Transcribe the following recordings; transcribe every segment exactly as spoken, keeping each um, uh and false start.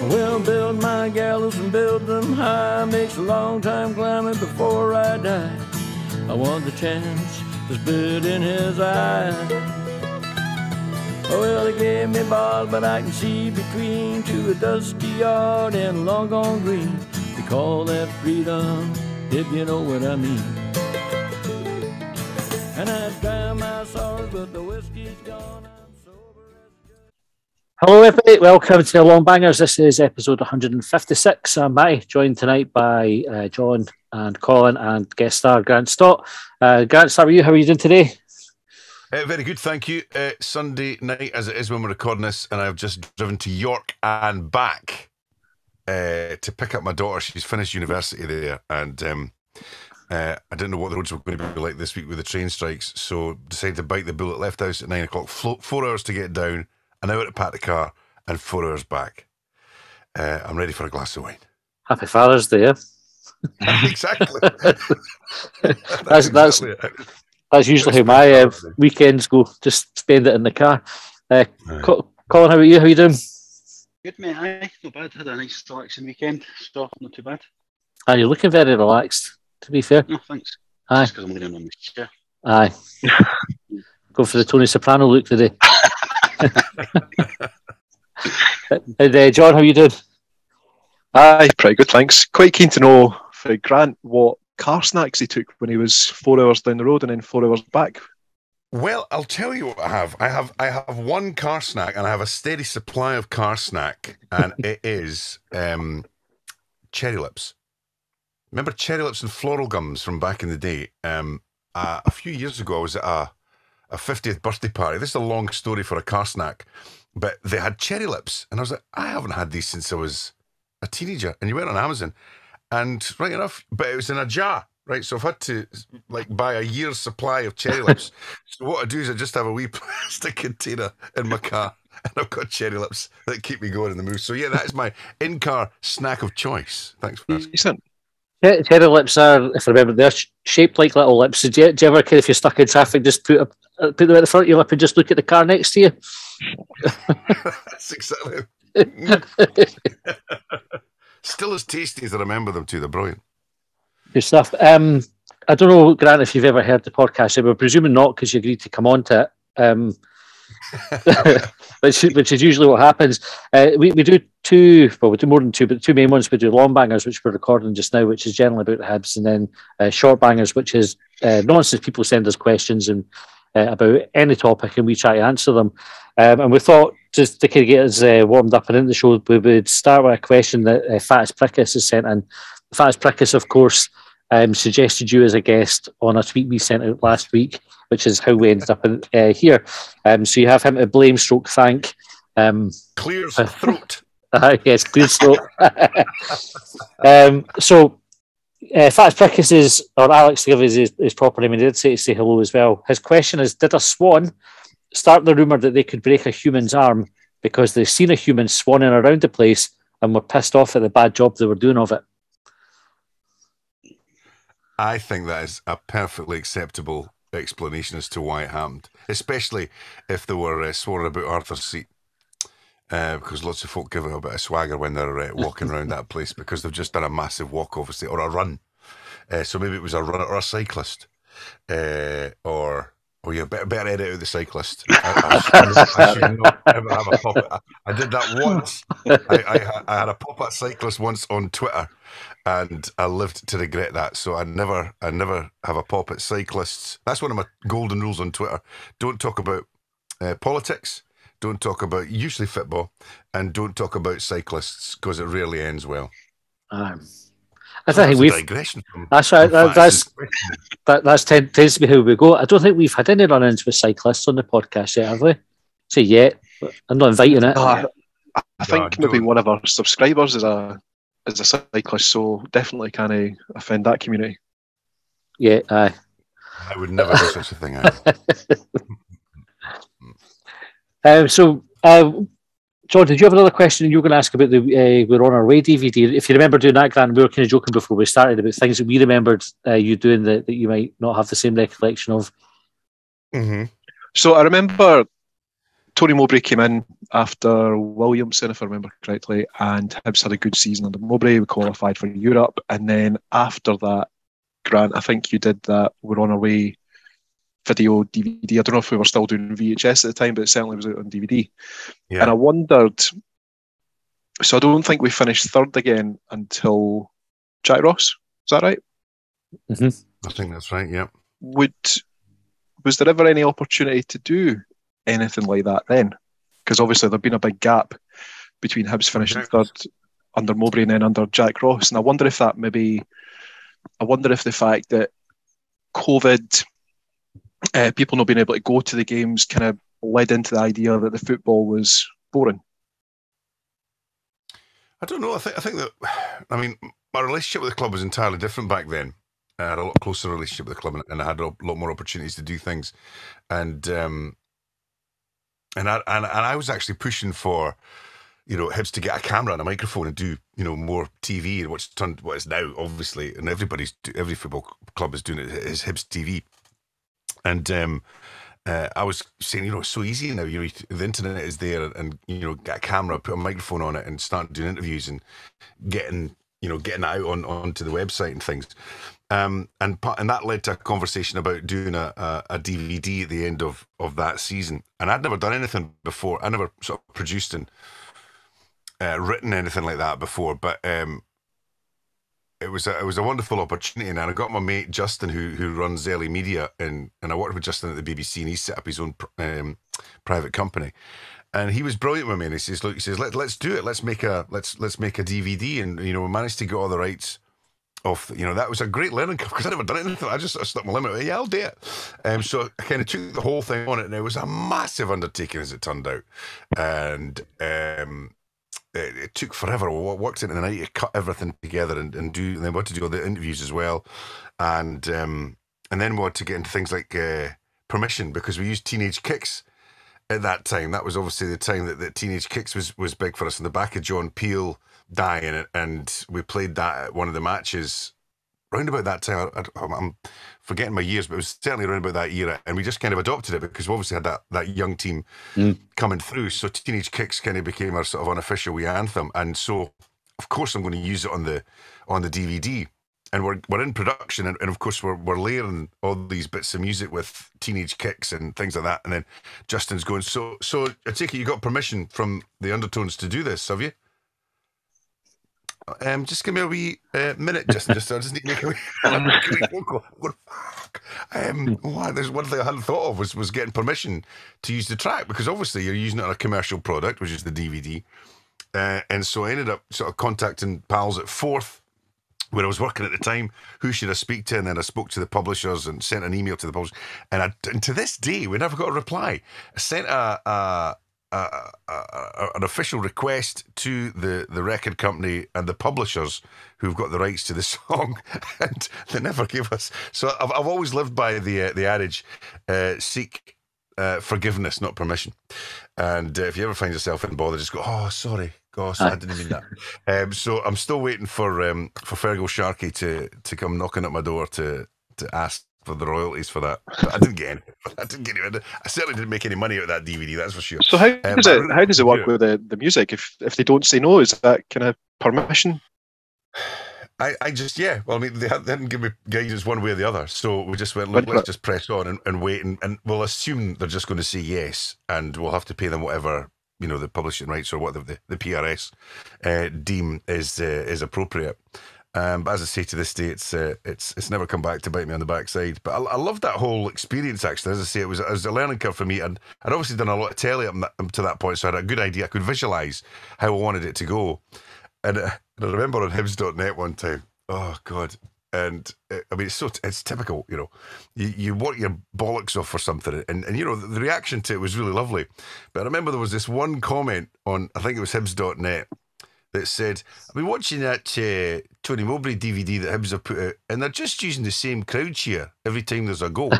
We'll build my gallows and build them high. Makes a long time climbing before I die. I want the chance to spit in his eye. Well, they gave me balls, but I can see between to a dusty yard and long gone green. They call that freedom, if you know what I mean. And I drown my sorrows, but the whiskey's gone. I'm sober as good. Hello, everybody. Welcome to the Longbangers. This is episode one hundred fifty-six. I'm Matty, joined tonight by uh, John and Colin and guest star Grant Stott. Uh, Grant, how are you? How are you doing today? Uh, very good, thank you. Uh, Sunday night, as it is when we're recording this, and I've just driven to York and back uh, to pick up my daughter. She's finished university there, and um, uh, I didn't know what the roads were going to be like this week with the train strikes, so decided to bite the bullet, left house at nine o'clock, flo- four hours to get down, an hour to pack the car, and four hours back. Uh, I'm ready for a glass of wine. Happy Father's Day. Exactly. that's that's... that's... Exactly. That's usually how my uh, weekends go, just spend it in the car. Uh, right. Colin, how are you? How are you doing? Good, mate. Aye, not bad. Had a nice relaxing weekend, so not too bad. Ah, you're looking very relaxed, to be fair. No, thanks. Aye. Just because I'm leaning on my chair. Aye. Go for the Tony Soprano look today. And, uh, John, how are you doing? Aye, pretty good, thanks. Quite keen to know for Grant what car snacks he took when he was four hours down the road and then four hours back. Well, I'll tell you what I have. I have I have one car snack, and I have a steady supply of car snack, and it is um, Cherry Lips. Remember Cherry Lips and floral gums from back in the day? Um, uh, a few years ago, I was at a, a fiftieth birthday party. This is a long story for a car snack, but they had Cherry Lips, and I was like, I haven't had these since I was a teenager. And you went on Amazon. And right enough, but it was in a jar, right? So I've had to like buy a year's supply of Cherry Lips. So what I do is I just have a wee plastic container in my car, and I've got Cherry Lips that keep me going in the mood. So yeah, that is my in-car snack of choice. Thanks for asking. Yeah, Cherry Lips are, if I remember, they're shaped like little lips. Do you, do you ever care if you're stuck in traffic, just put a, put them at the front of your lip and just look at the car next to you? That's exactly it. Still as tasty as I remember them too. They're brilliant. Good stuff. Um, I don't know, Grant, if you've ever heard the podcast. We're presuming not, because you agreed to come on to it, um, which, which is usually what happens. Uh, we, we do two, well, we do more than two, but the two main ones, we do Longbangers, which we're recording just now, which is generally about the Hibs, and then uh, Shortbangers, which is uh, nonsense. People send us questions and uh, about any topic, and we try to answer them. Um, and we thought, just to kind of get us uh, warmed up and into the show, we would start with a question that uh, Fatis Prickus has sent in. Fatis Prickus, of course, um, suggested you as a guest on a tweet we sent out last week, which is how we ended up in, uh, here. Um, so you have him to blame, stroke, thank. Um, Clears uh, throat. Uh, yes, clears throat. um, so uh, Fatis Prickus is, or Alex, to give his, his proper name, and he did say, say hello as well. His question is, did a swan start the rumour that they could break a human's arm because they've seen a human swanning around the place and were pissed off at the bad job they were doing of it? I think that is a perfectly acceptable explanation as to why it happened, especially if they were uh, sworn about Arthur's Seat, uh, because lots of folk give it a bit of swagger when they're uh, walking around that place because they've just done a massive walk, obviously, or a run. Uh, so maybe it was a runner or a cyclist, uh, or... Oh, yeah, better, better edit out the cyclist. I, I, I should not ever have a pop at. I did that once. I, I, I had a pop at cyclist once on Twitter, and I lived to regret that. So I never, I never have a pop at cyclists. That's one of my golden rules on Twitter. Don't talk about uh, politics. Don't talk about usually football, and don't talk about cyclists because it rarely ends well. Um. I don't think we've. That's right. That, that's that, that's tend, tends to be how we go. I don't think we've had any run-ins with cyclists on the podcast yet, have we? Say yet. I'm not inviting it. Uh, I think no, maybe one of our subscribers is a is a cyclist, so definitely can I offend that community. Yeah, aye. I would never do such a thing. um, so. Uh, John, did you have another question you were going to ask about the uh, We're On Our Way D V D? If you remember doing that, Grant, we were kind of joking before we started about things that we remembered uh, you doing that, that you might not have the same recollection of. Mm-hmm. So I remember Tony Mowbray came in after Williamson, if I remember correctly, and Hibs had a good season under Mowbray. We qualified for Europe, and then after that, Grant, I think you did that We're On Our Way video D V D. I don't know if we were still doing V H S at the time, but it certainly was out on D V D. Yeah. And I wondered, so I don't think we finished third again until Jack Ross. Is that right? Mm-hmm. I think that's right, yeah. Would was there ever any opportunity to do anything like that then? Because obviously there'd been a big gap between Hibs finishing right. third under Mowbray and then under Jack Ross. And I wonder if that maybe, I wonder if the fact that COVID, uh, people not being able to go to the games kind of led into the idea that the football was boring. I don't know. I think I think that, I mean, my relationship with the club was entirely different back then. I had a lot closer relationship with the club, and I had a lot more opportunities to do things. And um, and I and, and I was actually pushing for, you know, Hibs to get a camera and a microphone and do, you know, more T V and what's turned what is now obviously, and everybody's every football club is doing it is Hibs T V. And um, uh, I was saying, you know, it's so easy now. You know, the internet is there, and you know, get a camera, put a microphone on it, and start doing interviews and getting, you know, getting out on onto the website and things. Um, and and that led to a conversation about doing a, a, a D V D at the end of, of that season. And I'd never done anything before. I never sort of produced and uh, written anything like that before. But um, it was a, it was a wonderful opportunity. And I got my mate Justin, who who runs Early Media, and and I worked with Justin at the B B C, and he set up his own um, private company. And he was brilliant with me. And he says, "Look, he says let let's do it. Let's make a let's let's make a D V D." And you know, we managed to get all the rights. Of, you know, that was a great learning curve because I'd never done anything. I just I stuck my limit. Yeah, I'll do it. Um, so I kind of took the whole thing on it, and it was a massive undertaking as it turned out. And um, it, it took forever. I worked it in the night to cut everything together and, and do, and then we had to do all the interviews as well. And um, and then we had to get into things like uh, permission, because we used Teenage Kicks at that time. That was obviously the time that, that Teenage Kicks was, was big for us, in the back of John Peel dying, and we played that at one of the matches round about that time. I, I, I'm forgetting my years, but it was certainly around about that era, and we just kind of adopted it because we obviously had that, that young team mm. coming through. So Teenage Kicks kind of became our sort of unofficial wee anthem, and so of course I'm going to use it on the on the D V D. And we're we're in production, and, and of course we're we're layering all these bits of music with Teenage Kicks and things like that. And then Justin's going, so so I take it you got permission from the Undertones to do this, have you? Um, just give me a wee uh, minute, Justin. Just I just need to make a wee, a wee vocal. Going, fuck. Um, wow, there's one thing I hadn't thought of was was getting permission to use the track, because obviously you're using it on a commercial product, which is the D V D. Uh, and so I ended up sort of contacting pals at Fourth, where I was working at the time, who should I speak to? And then I spoke to the publishers and sent an email to the publishers. And, I, and to this day, we never got a reply. I sent a, a, a, a, a, an official request to the, the record company and the publishers who've got the rights to the song, and they never gave us. So I've, I've always lived by the uh, the adage, uh, seek uh, forgiveness, not permission. And uh, if you ever find yourself in bother, just go, oh, sorry. Gosh, I didn't mean that. Um, so I'm still waiting for um, for Fergal Sharkey to to come knocking at my door to to ask for the royalties for that. But I didn't get any. I didn't get any. I certainly didn't make any money out of that D V D. That's for sure. So how um, does it how does it work with the, the music? If if they don't say no, is that kind of permission? I, I just yeah. Well, I mean, they hadn't given me guidance one way or the other, so we just went, Look, let's just press on and, and wait, and, and we'll assume they're just going to say yes, and we'll have to pay them whatever, you know, the publishing rights or what the, the, the P R S uh, deem is uh, is appropriate. Um, but as I say, to this day, it's uh, it's it's never come back to bite me on the backside. But I, I love that whole experience. Actually, as I say, it was, it was a learning curve for me, and I'd obviously done a lot of telly up, up to that point, so I had a good idea. I could visualise how I wanted it to go. And, uh, and I remember on Hibs dot net one time. Oh God. And uh, I mean, it's so t- it's typical, you know. You, you work your bollocks off for something, and, and you know, the, the reaction to it was really lovely. But I remember there was this one comment on, I think it was Hibs dot net, that said, I've been watching that uh, Tony Mowbray D V D that Hibs have put out, and they're just using the same crowd cheer every time there's a goal.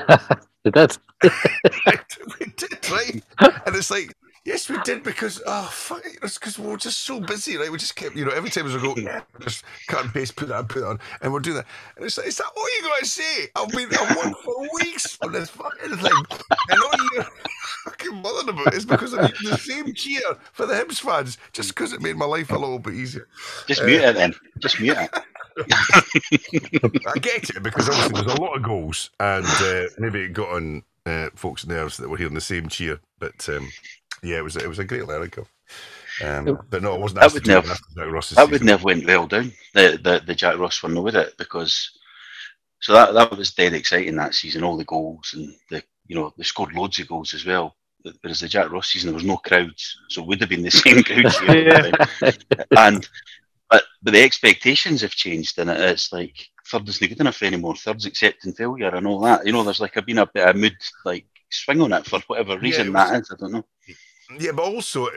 They did. We did, right? And it's like, yes, we did, because, oh, fuck it, it's because we were just so busy, right? We just kept, you know, every time we go, yeah, just cut and paste, put that, put it on, and we're doing that. And it's like, is that all you got to say? I've been, I've won for weeks on this fucking thing, and all you, about. It's because I need the same cheer for the Hibs fans, just because it made my life a little bit easier. Just uh, mute it then. Just mute it. I get it, because obviously there's a lot of goals, and uh, maybe it got on uh, folks' nerves that were hearing the same cheer. But um, yeah, it was it was a great lyrical. Um, but no, it wasn't. That would never. Jack Ross's that season. Would never went well down. The the, the Jack Ross one with it, because so that that was dead exciting that season. All the goals, and the you know they scored loads of goals as well. Whereas the Jack Ross season, there was no crowds, so it would have been the same crowds. Yeah. And but but the expectations have changed, and it, it's like third isn't good enough anymore. Third's accepting failure and all that. You know, there's like a, been a bit of mood like swing on it for whatever reason yeah, that is. I don't know. Yeah, but also,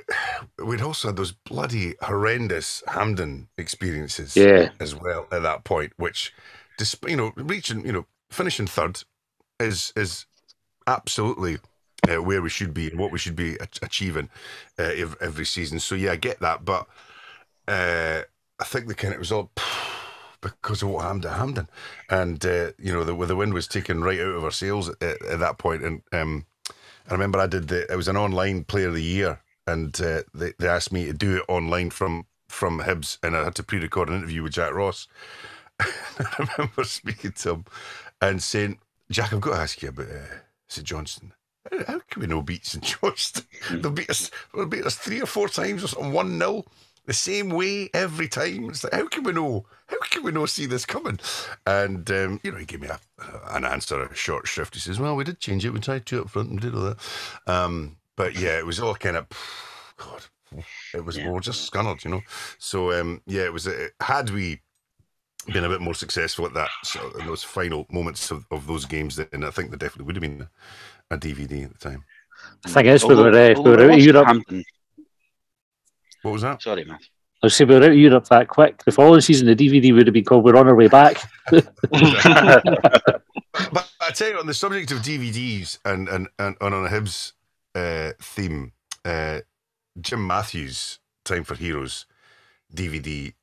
we'd also had those bloody horrendous Hampden experiences yeah. as well at that point, which, you know, reaching, you know, finishing third is is absolutely uh, where we should be and what we should be achieving uh, every season. So, yeah, I get that, but uh, I think the kind of, it was all because of what happened to Hampden. And, uh, you know, the, the wind was taken right out of our sails at, at that point, and... Um, I remember I did the, it was an online player of the year, and uh, they, they asked me to do it online from, from Hibs, and I had to pre-record an interview with Jack Ross. I remember speaking to him and saying, Jack, I've got to ask you about uh, Saint Johnstone. How, how can we no beat Saint Johnstone? They'll beat us, they'll beat us three or four times or something, one nil, the same way every time. It's like, how can we know? How can we not see this coming? And, um, you know, he gave me a, an answer, a short shrift. He says, well, we did change it. We tried two up front and did all that. Um, but, yeah, it was all kind of, God, it was, yeah. we were just scunnered, you know. So, um, yeah, it was, it, had we been a bit more successful at that, so in those final moments of, of those games, then I think there definitely would have been a D V D at the time. The thing is, we were, uh, we were out of Europe. What was that? Sorry, Matt. I was saying, we were out of Europe that quick. The following season, the D V D would have been called We're On Our Way Back. But I tell you, on the subject of D V Ds and, and, and, and on a Hibs uh, theme, uh, Jim Matthews' Time for Heroes D V D,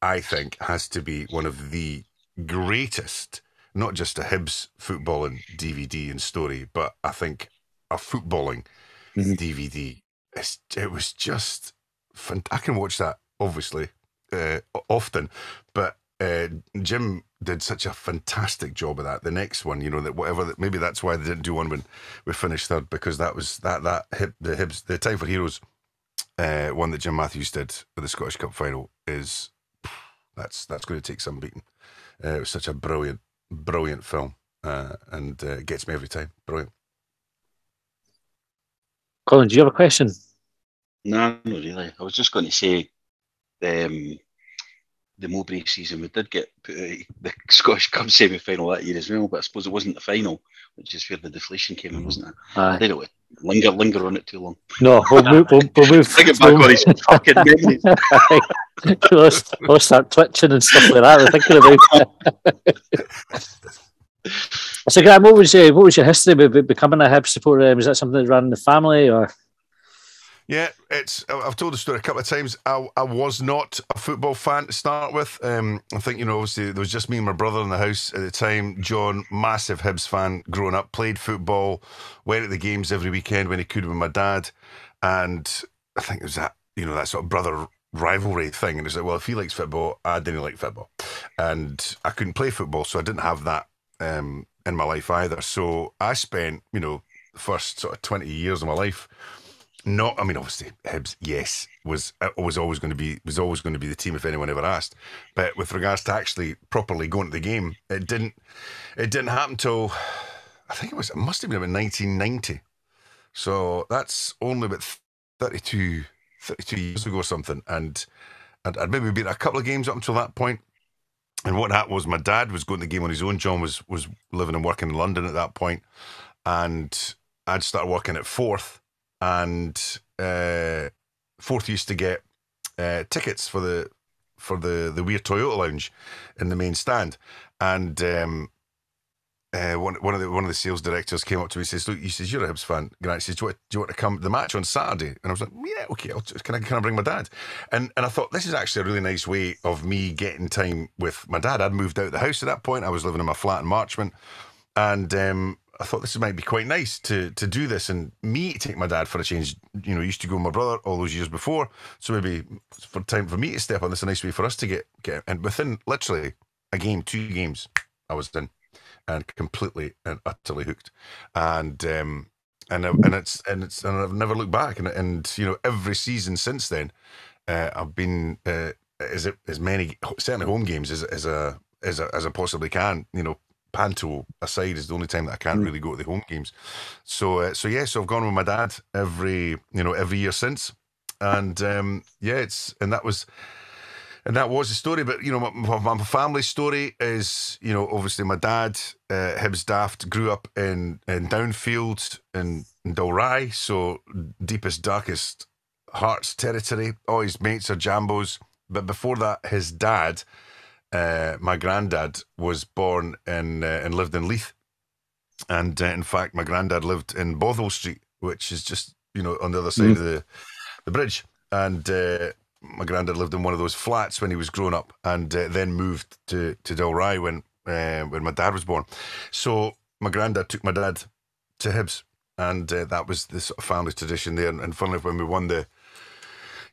I think, has to be one of the greatest, not just a Hibs footballing D V D and story, but I think a footballing mm-hmm. D V D. It's, it was just... I can watch that obviously uh, often, but uh, Jim did such a fantastic job of that. The next one, you know, that whatever that maybe that's why they didn't do one when we finished third, because that was that that hip, the Hibs the Time for Heroes uh, one that Jim Matthews did for the Scottish Cup final is that's that's going to take some beating. Uh, it was such a brilliant, brilliant film, uh, and uh, it gets me every time. Brilliant. Colin, do you have a question? No, not really. I was just going to say um, the Mowbray season, we did get put out of the Scottish Cup semi-final that year as well, but I suppose it wasn't the final, which is where the deflation came in, wasn't it? Aye. I didn't want to linger, linger on it too long. No, we'll move. We'll, we'll move. Bring it back on his fucking memories. lost, lost that twitching and stuff like that. We're thinking about So, Graham, what was, uh, what was your history with becoming a Hibs supporter? Was that something that ran in the family, or...? Yeah, it's. I've told the story a couple of times. I, I was not a football fan to start with. Um, I think, you know, obviously, there was just me and my brother in the house at the time. John, massive Hibs fan growing up, played football, went to the games every weekend when he could with my dad. And I think it was that, you know, that sort of brother rivalry thing. And it's like, well, if he likes football, I didn't like football. And I couldn't play football, so I didn't have that um, in my life either. So I spent, you know, the first sort of twenty years of my life. Not, I mean, obviously, Hibs, yes, was was always going to be was always going to be the team if anyone ever asked. But with regards to actually properly going to the game, it didn't it didn't happen till I think it was it must have been about nineteen ninety. So that's only about thirty-two years ago or something. And I'd, I'd maybe been a couple of games up until that point. And what happened was my dad was going to the game on his own. John was was living and working in London at that point, and I'd started working at Fourth. And uh, Fourth used to get uh, tickets for the for the the Weir Toyota Lounge in the main stand, and um, uh, one one of the one of the sales directors came up to me and says, "Look," he says, "you're a Hibs fan, Grant." He says, "Do you want, do you want to come to the match on Saturday?" And I was like, "Yeah, okay. I'll, can I can I bring my dad?" And and I thought this is actually a really nice way of me getting time with my dad. I'd moved out of the house at that point. I was living in my flat in Marchmont, and um, I I thought this might be quite nice to to do this, and me take my dad for a change. You know, I used to go with my brother all those years before, so maybe for time for me to step on this, a nice way for us to get get. And within literally a game, two games, I was in, and completely and utterly hooked, and um, and and it's and it's and I've never looked back, and and you know, every season since then, uh, I've been uh, as as many certainly home games as as a as a, as I possibly can, you know. Panto aside is the only time that I can't really go to the home games, so uh, so yeah, so I've gone with my dad every you know every year since, and um, yeah, it's and that was and that was the story. But you know, my, my family story is you know obviously my dad, uh, Hibs Daft, grew up in in Downfield in, in Dalry, so deepest darkest Hearts territory. All his mates are Jambos, but before that, his dad. Uh, my granddad was born in, uh, and lived in Leith, and uh, in fact my granddad lived in Bothwell Street, which is just you know on the other side mm. of the, the bridge, and uh, my granddad lived in one of those flats when he was growing up, and uh, then moved to, to Dalry when uh, when my dad was born. So my granddad took my dad to Hibs, and uh, that was the sort of family tradition there. And, and funnily, when we won the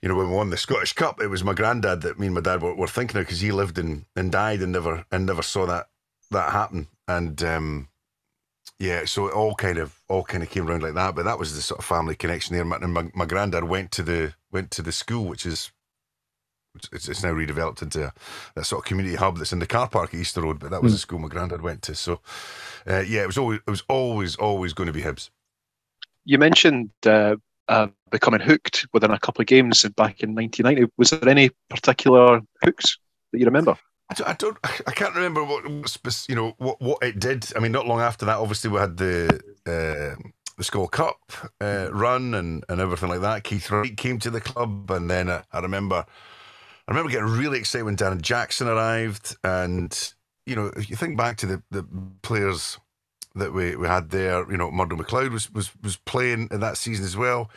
You know, when we won the Scottish Cup, it was my granddad that me and my dad were, were thinking of, because he lived and, and died and never and never saw that that happen. And um, yeah, so it all kind of all kind of came around like that. But that was the sort of family connection there. And my, my granddad went to the went to the school, which is it's, it's now redeveloped into a, that sort of community hub that's in the car park at Easter Road. But that was mm. the school my granddad went to. So uh, yeah, it was always it was always always going to be Hibs. You mentioned. Uh... Uh, becoming hooked within a couple of games back in nineteen ninety. Was there any particular hooks that you remember? I don't, I, don't, I can't remember what you know what, what it did. I mean, not long after that, obviously we had the uh, the Skull Cup uh, run and, and everything like that. Keith Wright came to the club, and then I, I remember I remember getting really excited when Darren Jackson arrived. And you know, if you think back to the, the players that we, we had there, you know, Murdo McLeod was, was was playing in that season as well.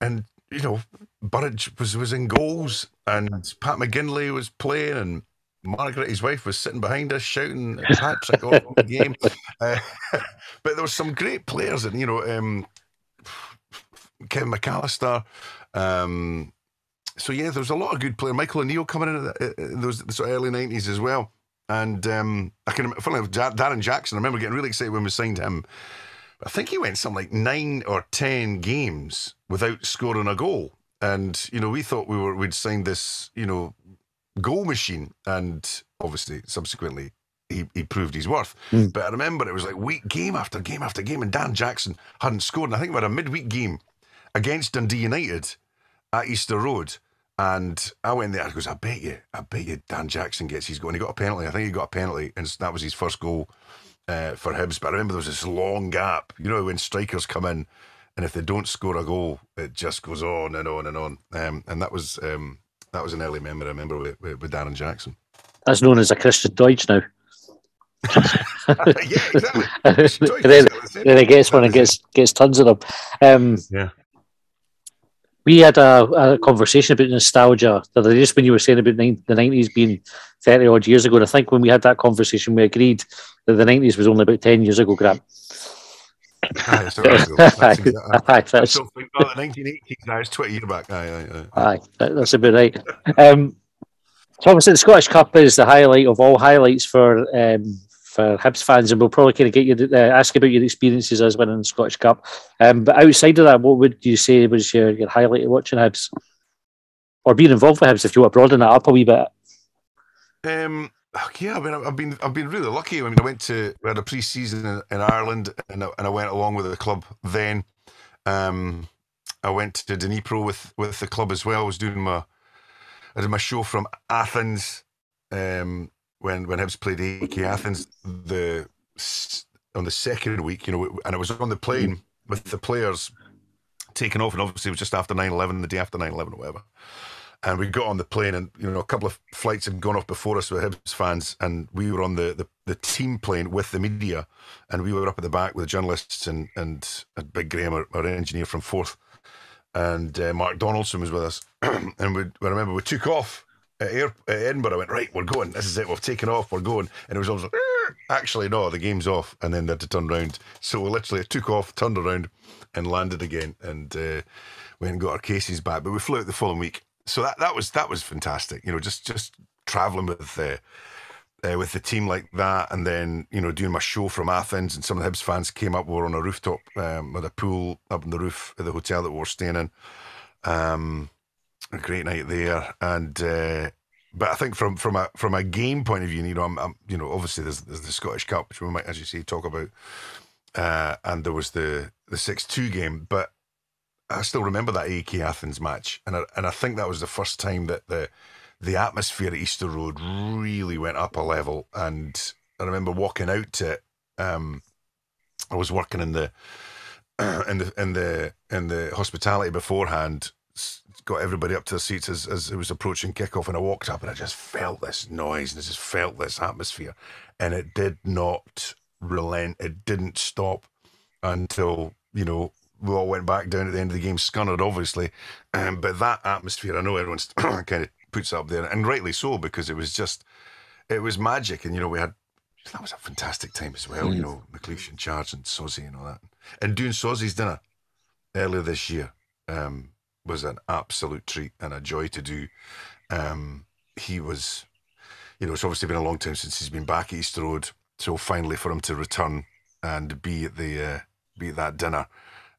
And, you know, Burridge was, was in goals, and Pat McGinley was playing, and Margaret, his wife, was sitting behind us shouting at Patrick all over the game. Uh, but there were some great players, and, you know, um, Kevin McAllister. Um, so, yeah, there was a lot of good players. Michael O'Neill coming in in those sort of early nineties as well. And um, I can remember Darren Jackson. I remember getting really excited when we signed him. I think he went something like nine or ten games without scoring a goal. And you know, we thought we were we'd signed this you know goal machine. And obviously, subsequently, he, he proved his worth. Mm. But I remember it was like week game after game after game, and Darren Jackson hadn't scored. And I think we had a midweek game against Dundee United at Easter Road. And I went there, I goes, I bet you, I bet you Dan Jackson gets his goal. And he got a penalty, I think he got a penalty, and that was his first goal uh, for Hibs. But I remember there was this long gap, you know, when strikers come in, and if they don't score a goal, it just goes on and on and on. Um, and that was um, that was an early memory, I remember, with, with Darren Jackson. That's known as a Christian Deutsch now. Yeah, exactly. then, then it gets one and gets, gets tons of them. Um, yeah. We had a, a conversation about nostalgia the other day, just when you were saying about the nineties being thirty odd years ago. And I think when we had that conversation, we agreed that the nineties was only about ten years ago, Grant. Aye, that's ago. That's exactly, aye, that's, I think, oh, nineteen eighties now, it's twenty years back. Aye, aye, aye. aye that, that's about right. Um, so obviously the Scottish Cup is the highlight of all highlights for um, for Hibs fans, and we'll probably kind of get you to, uh, ask about your experiences as winning the Scottish Cup. Um, but outside of that, what would you say was your, your highlight of watching Hibs? Or being involved with Hibs, if you want to broaden that up a wee bit. Um, yeah, I mean, I've been I've been really lucky. I mean, I went to, we had a pre-season in, in Ireland, and I, and I went along with the club then. Um, I went to Dnipro with, with the club as well. I was doing my, I did my show from Athens, um, When when Hibs played A E K Athens the on the second week, you know, and I was on the plane with the players taking off, and obviously it was just after nine eleven, the day after nine eleven or whatever. And we got on the plane, and you know, a couple of flights had gone off before us with Hibs fans, and we were on the, the, the team plane with the media, and we were up at the back with the journalists and and Big Graham, our, our engineer from Fourth, and uh, Mark Donaldson was with us, and we I remember we took off. At Edinburgh, I went, right, we're going. This is it. We've taken off. We're going. And it was always like, actually, no, the game's off, and then they had to turn round. So literally it took off, turned around and landed again, and uh, went and got our cases back. But we flew out the following week. So that, that was that was fantastic, you know, just just travelling with uh, uh, with the team like that, and then, you know, doing my show from Athens, and some of the Hibs fans came up. We were on a rooftop um, with a pool up on the roof of the hotel that we were staying in. Um, a great night there, and uh, but I think from from a from a game point of view, you know, I'm, I'm you know, obviously there's, there's the Scottish Cup, which we might, as you say, talk about, uh, and there was the the six two game, but I still remember that A E K Athens match, and I, and I think that was the first time that the the atmosphere at Easter Road really went up a level. And I remember walking out to it. Um, I was working in the in the in the in the hospitality beforehand. Got everybody up to their seats as, as it was approaching kickoff, and I walked up and I just felt this noise and I just felt this atmosphere, and it did not relent. It didn't stop until, you know, we all went back down at the end of the game, scunnered, obviously. Um, but that atmosphere, I know everyone's kind of puts it up there, and rightly so, because it was just, it was magic. And, you know, we had, that was a fantastic time as well, mm. you know, McLeish in charge and Sozzy and all that. And doing Sozzy's dinner earlier this year um, was an absolute treat and a joy to do. Um, he was, you know, it's obviously been a long time since he's been back at Easter Road. So finally for him to return and be at, the, uh, be at that dinner,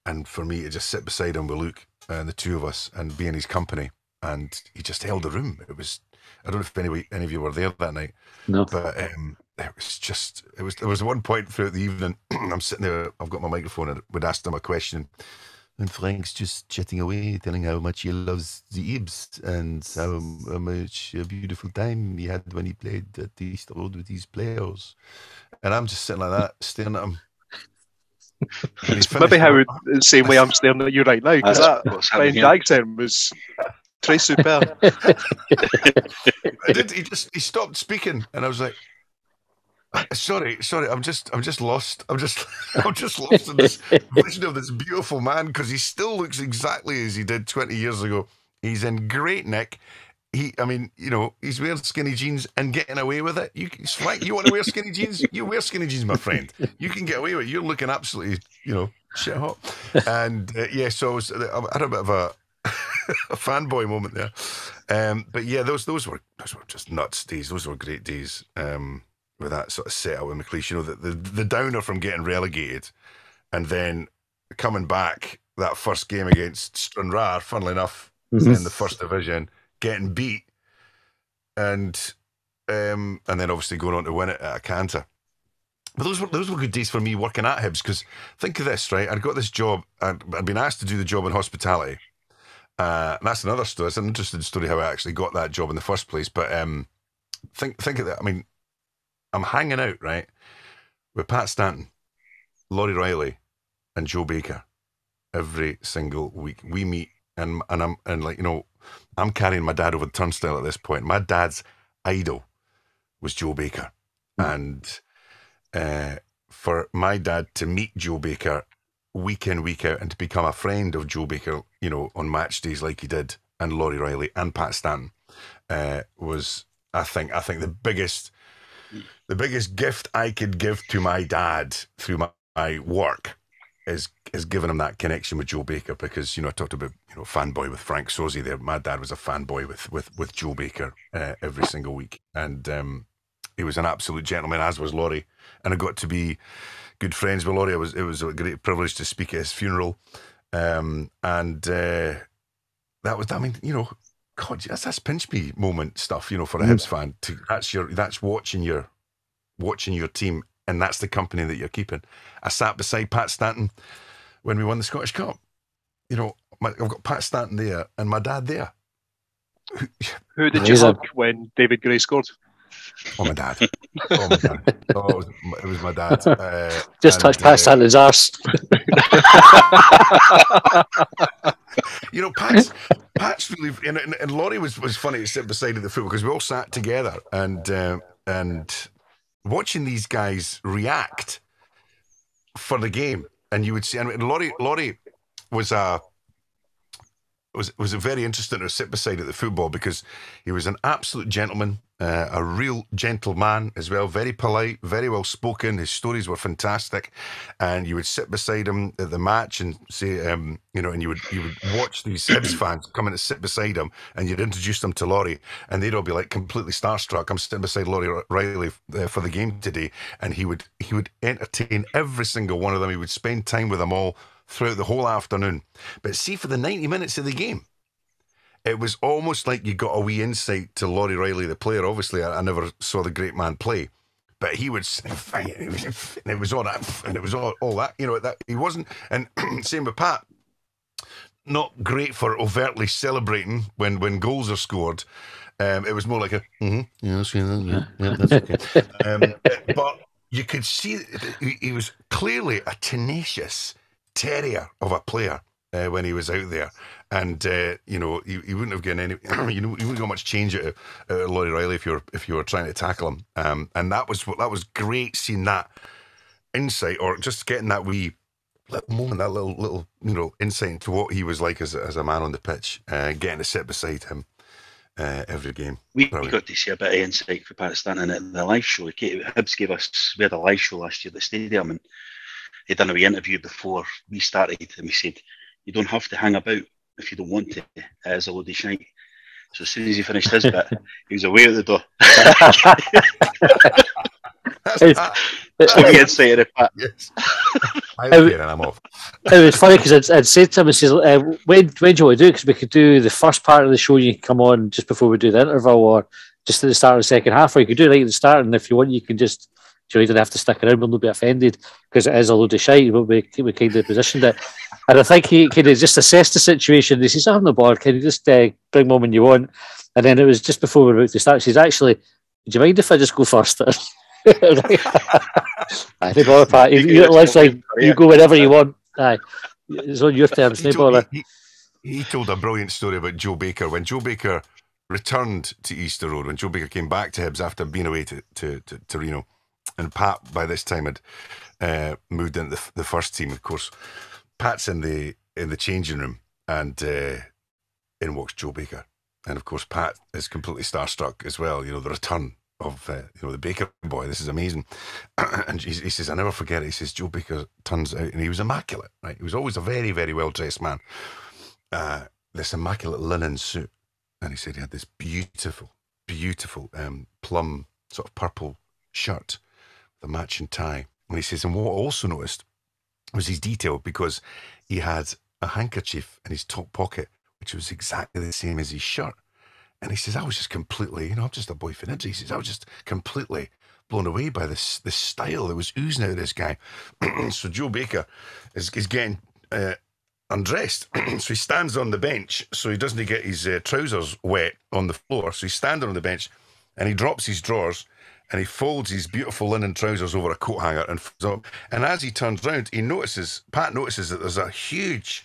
and for me to just sit beside him with Luke and the two of us and be in his company. And he just held the room. It was, I don't know if any, any of you were there that night. No. But um, it was just, it was, there was one point throughout the evening, I'm sitting there, I've got my microphone and would ask him a question. And Frank's just chatting away, telling how much he loves the Hibs and how, how much a beautiful time he had when he played at Easter Road with these players. And I'm just sitting like that, staring at him. It's maybe how the same way I'm staring at you right now, because that French accent was très superb. I did, he just he stopped speaking, and I was like, "Sorry, sorry, I'm just, I'm just lost. I'm just, I'm just lost in this vision of this beautiful man, because he still looks exactly as he did twenty years ago. He's in great nick. He, I mean, you know, he's wearing skinny jeans and getting away with it. You, you want to wear skinny jeans? You wear skinny jeans, my friend. You can get away with it. You're looking absolutely, you know, shit hot." And uh, yeah, so I, was, I had a bit of a, a fanboy moment there. Um, but yeah, those those were those were just nuts days. Those were great days um, with that sort of setup with McLeish. You know, the, the the downer from getting relegated, and then coming back that first game against Stranraer, funnily enough, mm-hmm. in the first division. Getting beat, and um, and then obviously going on to win it at a canter. But those were those were good days for me working at Hibs, because think of this, right? I'd got this job. I'd, I'd been asked to do the job in hospitality, uh, and that's another story. It's an interesting story how I actually got that job in the first place. But um, think think of that. I mean, I'm hanging out, right, with Pat Stanton, Lawrie Reilly, and Joe Baker every single week. We meet, and and I'm and like you know. I'm carrying my dad over the turnstile at this point. My dad's idol was Joe Baker. And uh, for my dad to meet Joe Baker week in, week out, and to become a friend of Joe Baker, you know, on match days like he did, and Lawrie Reilly and Pat Stanton, uh, was, I think, I think the biggest, the biggest gift I could give to my dad through my, my work is is giving him that connection with Joe Baker, because, you know, I talked about, you know, fanboy with Frank Sozzi there. My dad was a fanboy with with, with Joe Baker uh, every single week. And um, he was an absolute gentleman, as was Lawrie. And I got to be good friends with Lawrie. It was, it was a great privilege to speak at his funeral. Um, and uh, that was, I mean, you know, God, that's, that's pinch me moment stuff, you know, for a mm. Hibs fan. To, that's your, that's watching your, watching your team, and that's the company that you're keeping. I sat beside Pat Stanton when we won the Scottish Cup. You know, my, I've got Pat Stanton there and my dad there. Who did you hug when David Gray scored? Oh, my dad. Oh, my dad. Oh, it was, it was my dad. Uh, Just touch Pat uh, Stanton's arse. You know, Pat's, Pat's really... And, and, and Lawrie was, was funny to sit beside at the football, because we all sat together and... Uh, and watching these guys react for the game, and you would see, and Lawrie, Lawrie was a was was very interesting to sit beside at the football, because he was an absolute gentleman, uh, a real gentleman as well, very polite, very well spoken. His stories were fantastic, and you would sit beside him at the match and say, um, you know, and you would you would watch these Hibs fans come in and sit beside him, and you'd introduce them to Lawrie, and they'd all be like completely starstruck. I'm sitting beside Lawrie Reilly uh, for the game today, and he would he would entertain every single one of them. He would spend time with them all throughout the whole afternoon. But see, for the ninety minutes of the game, it was almost like you got a wee insight to Lawrie Reilly, the player. Obviously, I, I never saw the great man play, but he would, and it was all that, and it was all, all that, you know, that he wasn't, and same with Pat, not great for overtly celebrating when, when goals are scored. Um, it was more like a, mm-hmm, yeah, yeah, yeah, that's okay. um, but you could see he was clearly a tenacious terrier of a player uh, when he was out there, and uh, you know, he, he wouldn't have gotten any, you know, you wouldn't got much change out of, out of Lawrie Reilly if you were if you were trying to tackle him. Um, and that was that was great, seeing that insight, or just getting that wee little moment, that little little you know insight into what he was like as as a man on the pitch, uh, getting to sit beside him uh, every game. We probably got to see a bit of insight for Pat Stanton at the live show. Hibs gave us we had a live show last year at the stadium, and he'd done a wee interview before we started, and we said, you don't have to hang about if you don't want to. It is a load of shite. So as soon as he finished his bit, he was away at the door. That's it, that. That's it, inside of Pat. Yes. I was here and I'm off. It was funny because I'd, I'd said to him, I said, uh, when, when do you want to do it? Because we could do the first part of the show, you can come on just before we do the interval, or just at the start of the second half, or you could do it right at the start, and if you want, you can just... So he didn't have to stick around. We'll not be offended because it is a load of shite, but we, we kind of positioned it. And I think he kind of just assessed the situation. He says, I'm the board, can you just uh, bring on when you want? And then it was just before we were about to start. He says, actually, do you mind if I just go first? I think, bother, Pat. You, you, like, you go whenever you want. Aye. It's on your terms, no bother. He, he told a brilliant story about Joe Baker. When Joe Baker returned to Easter Road, when Joe Baker came back to Hibs after being away to, to, to, to Reno, and Pat, by this time, had uh, moved into the, the first team. Of course, Pat's in the in the changing room, and uh, in walks Joe Baker. And of course, Pat is completely starstruck as well. You know, the return of uh, you know the Baker boy. This is amazing. And he, he says, "I never forget it." He says, "Joe Baker turns out, and he was immaculate. Right? He was always a very, very well dressed man. Uh, this immaculate linen suit." And he said he had this beautiful, beautiful um, plum sort of purple shirt, the matching tie. And he says, and what I also noticed was his detail, because he had a handkerchief in his top pocket, which was exactly the same as his shirt. And he says, I was just completely, you know, I'm just a boy for ninja. He says, I was just completely blown away by this this style that was oozing out of this guy. So Joe Baker is, is getting uh, undressed. So he stands on the bench, so he doesn't get his uh, trousers wet on the floor. So he's standing on the bench, and he drops his drawers, and he folds his beautiful linen trousers over a coat hanger, and and as he turns round, he notices, Pat notices that there's a huge,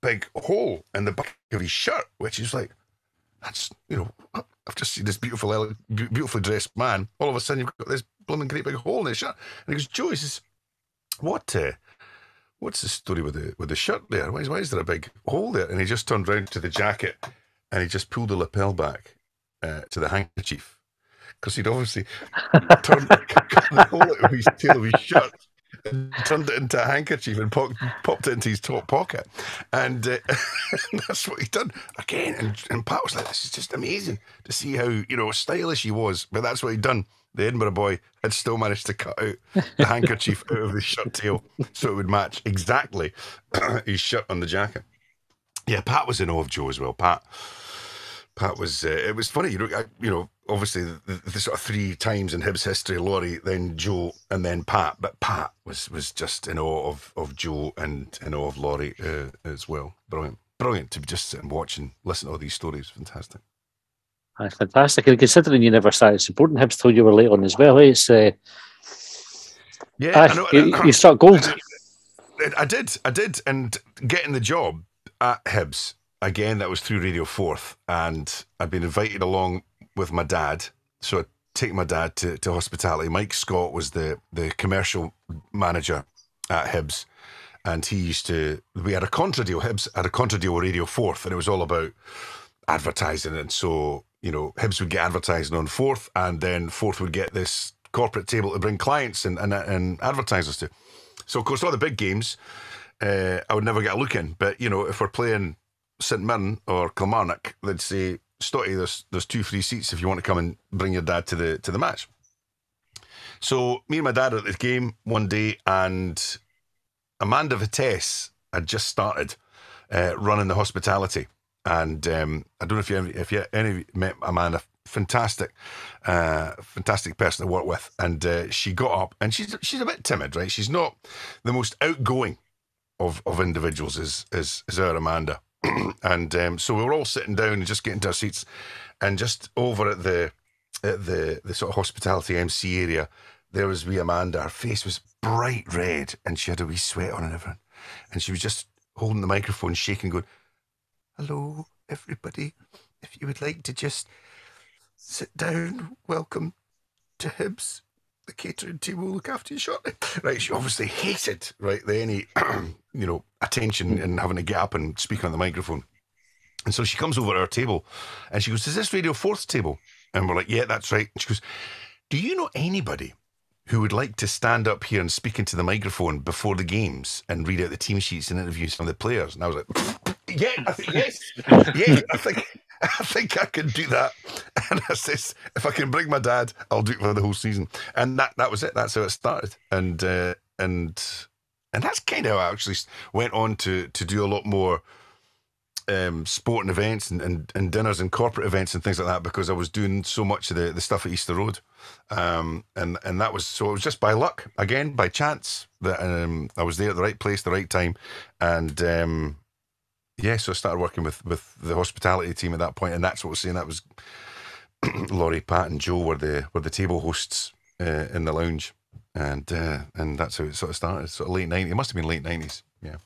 big hole in the back of his shirt, which is like, that's, you know, I've just seen this beautiful, beautifully dressed man. All of a sudden, you've got this blooming great big hole in his shirt. And he goes, Joe, he says, what, uh, what's the story with the with the shirt there? Why is, why is there a big hole there? And he just turned round to the jacket, and he just pulled the lapel back uh, to the handkerchief, because he'd obviously turned the hole out of his tail of his shirt and turned it into a handkerchief and popped, popped it into his top pocket. And uh, that's what he'd done again. And, and Pat was like, this is just amazing to see how, you know, stylish he was. But that's what he'd done. The Edinburgh boy had still managed to cut out the handkerchief out of his shirt tail so it would match exactly his shirt on the jacket. Yeah, Pat was in awe of Joe as well. Pat... Pat was, uh, it was funny, you know, I, you know obviously the, the, the sort of three times in Hibs history, Lawrie, then Joe, and then Pat. But Pat was was just in awe of, of Joe and in awe of Lawrie uh, as well. Brilliant. Brilliant to just sit and watch and listen to all these stories. Fantastic. That's fantastic. And considering you never started supporting Hibs till you were late on as well, it's, uh, yeah, I, I know, you, you struck gold. I did, I did. And getting the job at Hibs, again, that was through Radio Fourth, and I'd been invited along with my dad. So I'd take my dad to, to hospitality. Mike Scott was the, the commercial manager at Hibs, And he used to, we had a contra deal, Hibs had a contra deal with Radio Fourth, and it was all about advertising. And so, you know, Hibs would get advertising on Fourth, and then Fourth would get this corporate table to bring clients and, and, and advertisers to. So, of course, all the big games, uh, I would never get a look in. But, you know, if we're playing Saint Mirren or Kilmarnock, they'd say, Stotty, there's, there's two free seats if you want to come and bring your dad to the to the match. So me and my dad are at this game one day, and Amanda Vitesse had just started uh, running the hospitality, and um, I don't know if you if you any of you met Amanda, fantastic, uh, fantastic person to work with, and uh, she got up, and she's she's a bit timid, right? She's not the most outgoing of of individuals, is is, is our Amanda, and um, so we were all sitting down and just getting to our seats, and just over at the at the the sort of hospitality M C area, there was wee Amanda. Her face was bright red, and she had a wee sweat on and everything. And she was just holding the microphone, shaking, going, "Hello, everybody. If you would like to just sit down, welcome to Hibs. The catering team will look after you shortly." Right, she obviously hated, right, the any, you know, attention and having to get up and speak on the microphone. And so she comes over to our table, and she goes, "Is this Radio Fourth table?" And we're like, "Yeah, that's right." And she goes, "Do you know anybody who would like to stand up here and speak into the microphone before the games and read out the team sheets and interviews from the players?" And I was like, "Yeah, I think, yes, yeah, I think, I think I can do that." And I says, "If I can bring my dad, I'll do it for the whole season." And that that was it. That's how it started. And uh, and and that's kind of how I actually went on to to do a lot more Um, sporting events and, and, and dinners and corporate events and things like that, because I was doing so much of the, the stuff at Easter Road, um, and and that was so it was just by luck again, by chance, that um, I was there at the right place, the right time, and um, yeah, so I started working with, with the hospitality team at that point, and that's what I was saying. That was Lawrie, Pat, and Joe were the were the table hosts uh, in the lounge, and uh, and that's how it sort of started. Sort of late nineties, it must have been late nineties, yeah.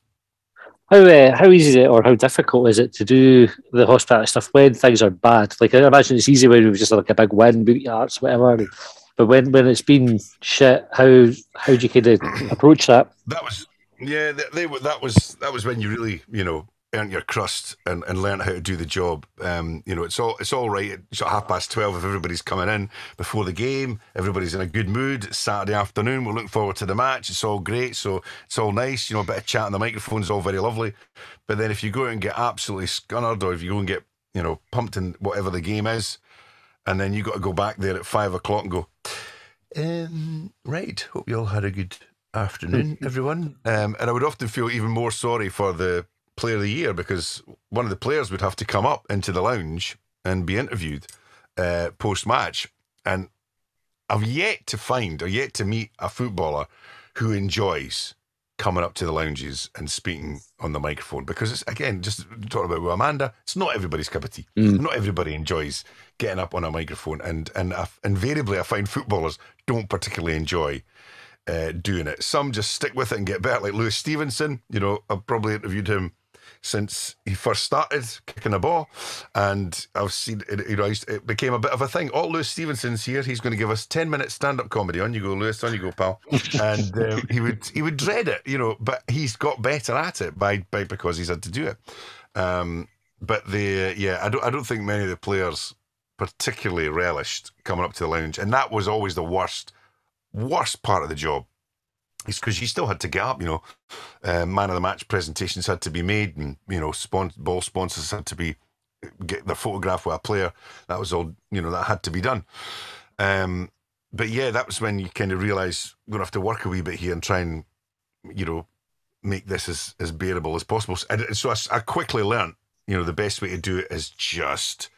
How uh, how easy is it, or how difficult is it to do the hospitality stuff when things are bad? Like, I imagine it's easy when we've just had like a big win, beat your Hearts, whatever. But when, when it's been shit, how how do you kind of approach that? That was yeah, they, they were, that was that was when you really you know earn your crust and, and learn how to do the job. Um, you know, it's all it's all right. It's at half past twelve if everybody's coming in before the game. Everybody's in a good mood. It's Saturday afternoon. We're looking forward to the match. It's all great. So it's all nice. You know, a bit of chat on the microphone's all very lovely. But then if you go and get absolutely scunnered, or if you go and get you know pumped in whatever the game is, and then you got to go back there at five o'clock and go, um, right. Hope you all had a good afternoon, everyone. Um, and I would often feel even more sorry for the player of the year, because one of the players would have to come up into the lounge and be interviewed uh, post-match, and I've yet to find or yet to meet a footballer who enjoys coming up to the lounges and speaking on the microphone, because it's, again, just talking about Amanda, it's not everybody's cup of tea. Mm. Not everybody enjoys getting up on a microphone, and, and I, invariably I find footballers don't particularly enjoy uh, doing it. Some just stick with it and get better, like Lewis Stevenson. You know, I've probably interviewed him since he first started kicking a ball, and I've seen it, you know, it became a bit of a thing. All Lewis Stevenson's here, he's going to give us ten minutes stand-up comedy. On you go, Lewis, on you go, pal. And um, he would he would dread it, you know, but he's got better at it by, by because he's had to do it. Um, but the yeah, I don't I don't think many of the players particularly relished coming up to the lounge, and that was always the worst worst part of the job. It's because you still had to get up, you know. Uh, man of the match presentations had to be made, and you know, spon ball sponsors had to be get their photograph with a player. That was all, you know, that had to be done. Um, but yeah, that was when you kind of realise we're gonna have to work a wee bit here and try and, you know, make this as as bearable as possible. And so I, I quickly learned, you know, the best way to do it is just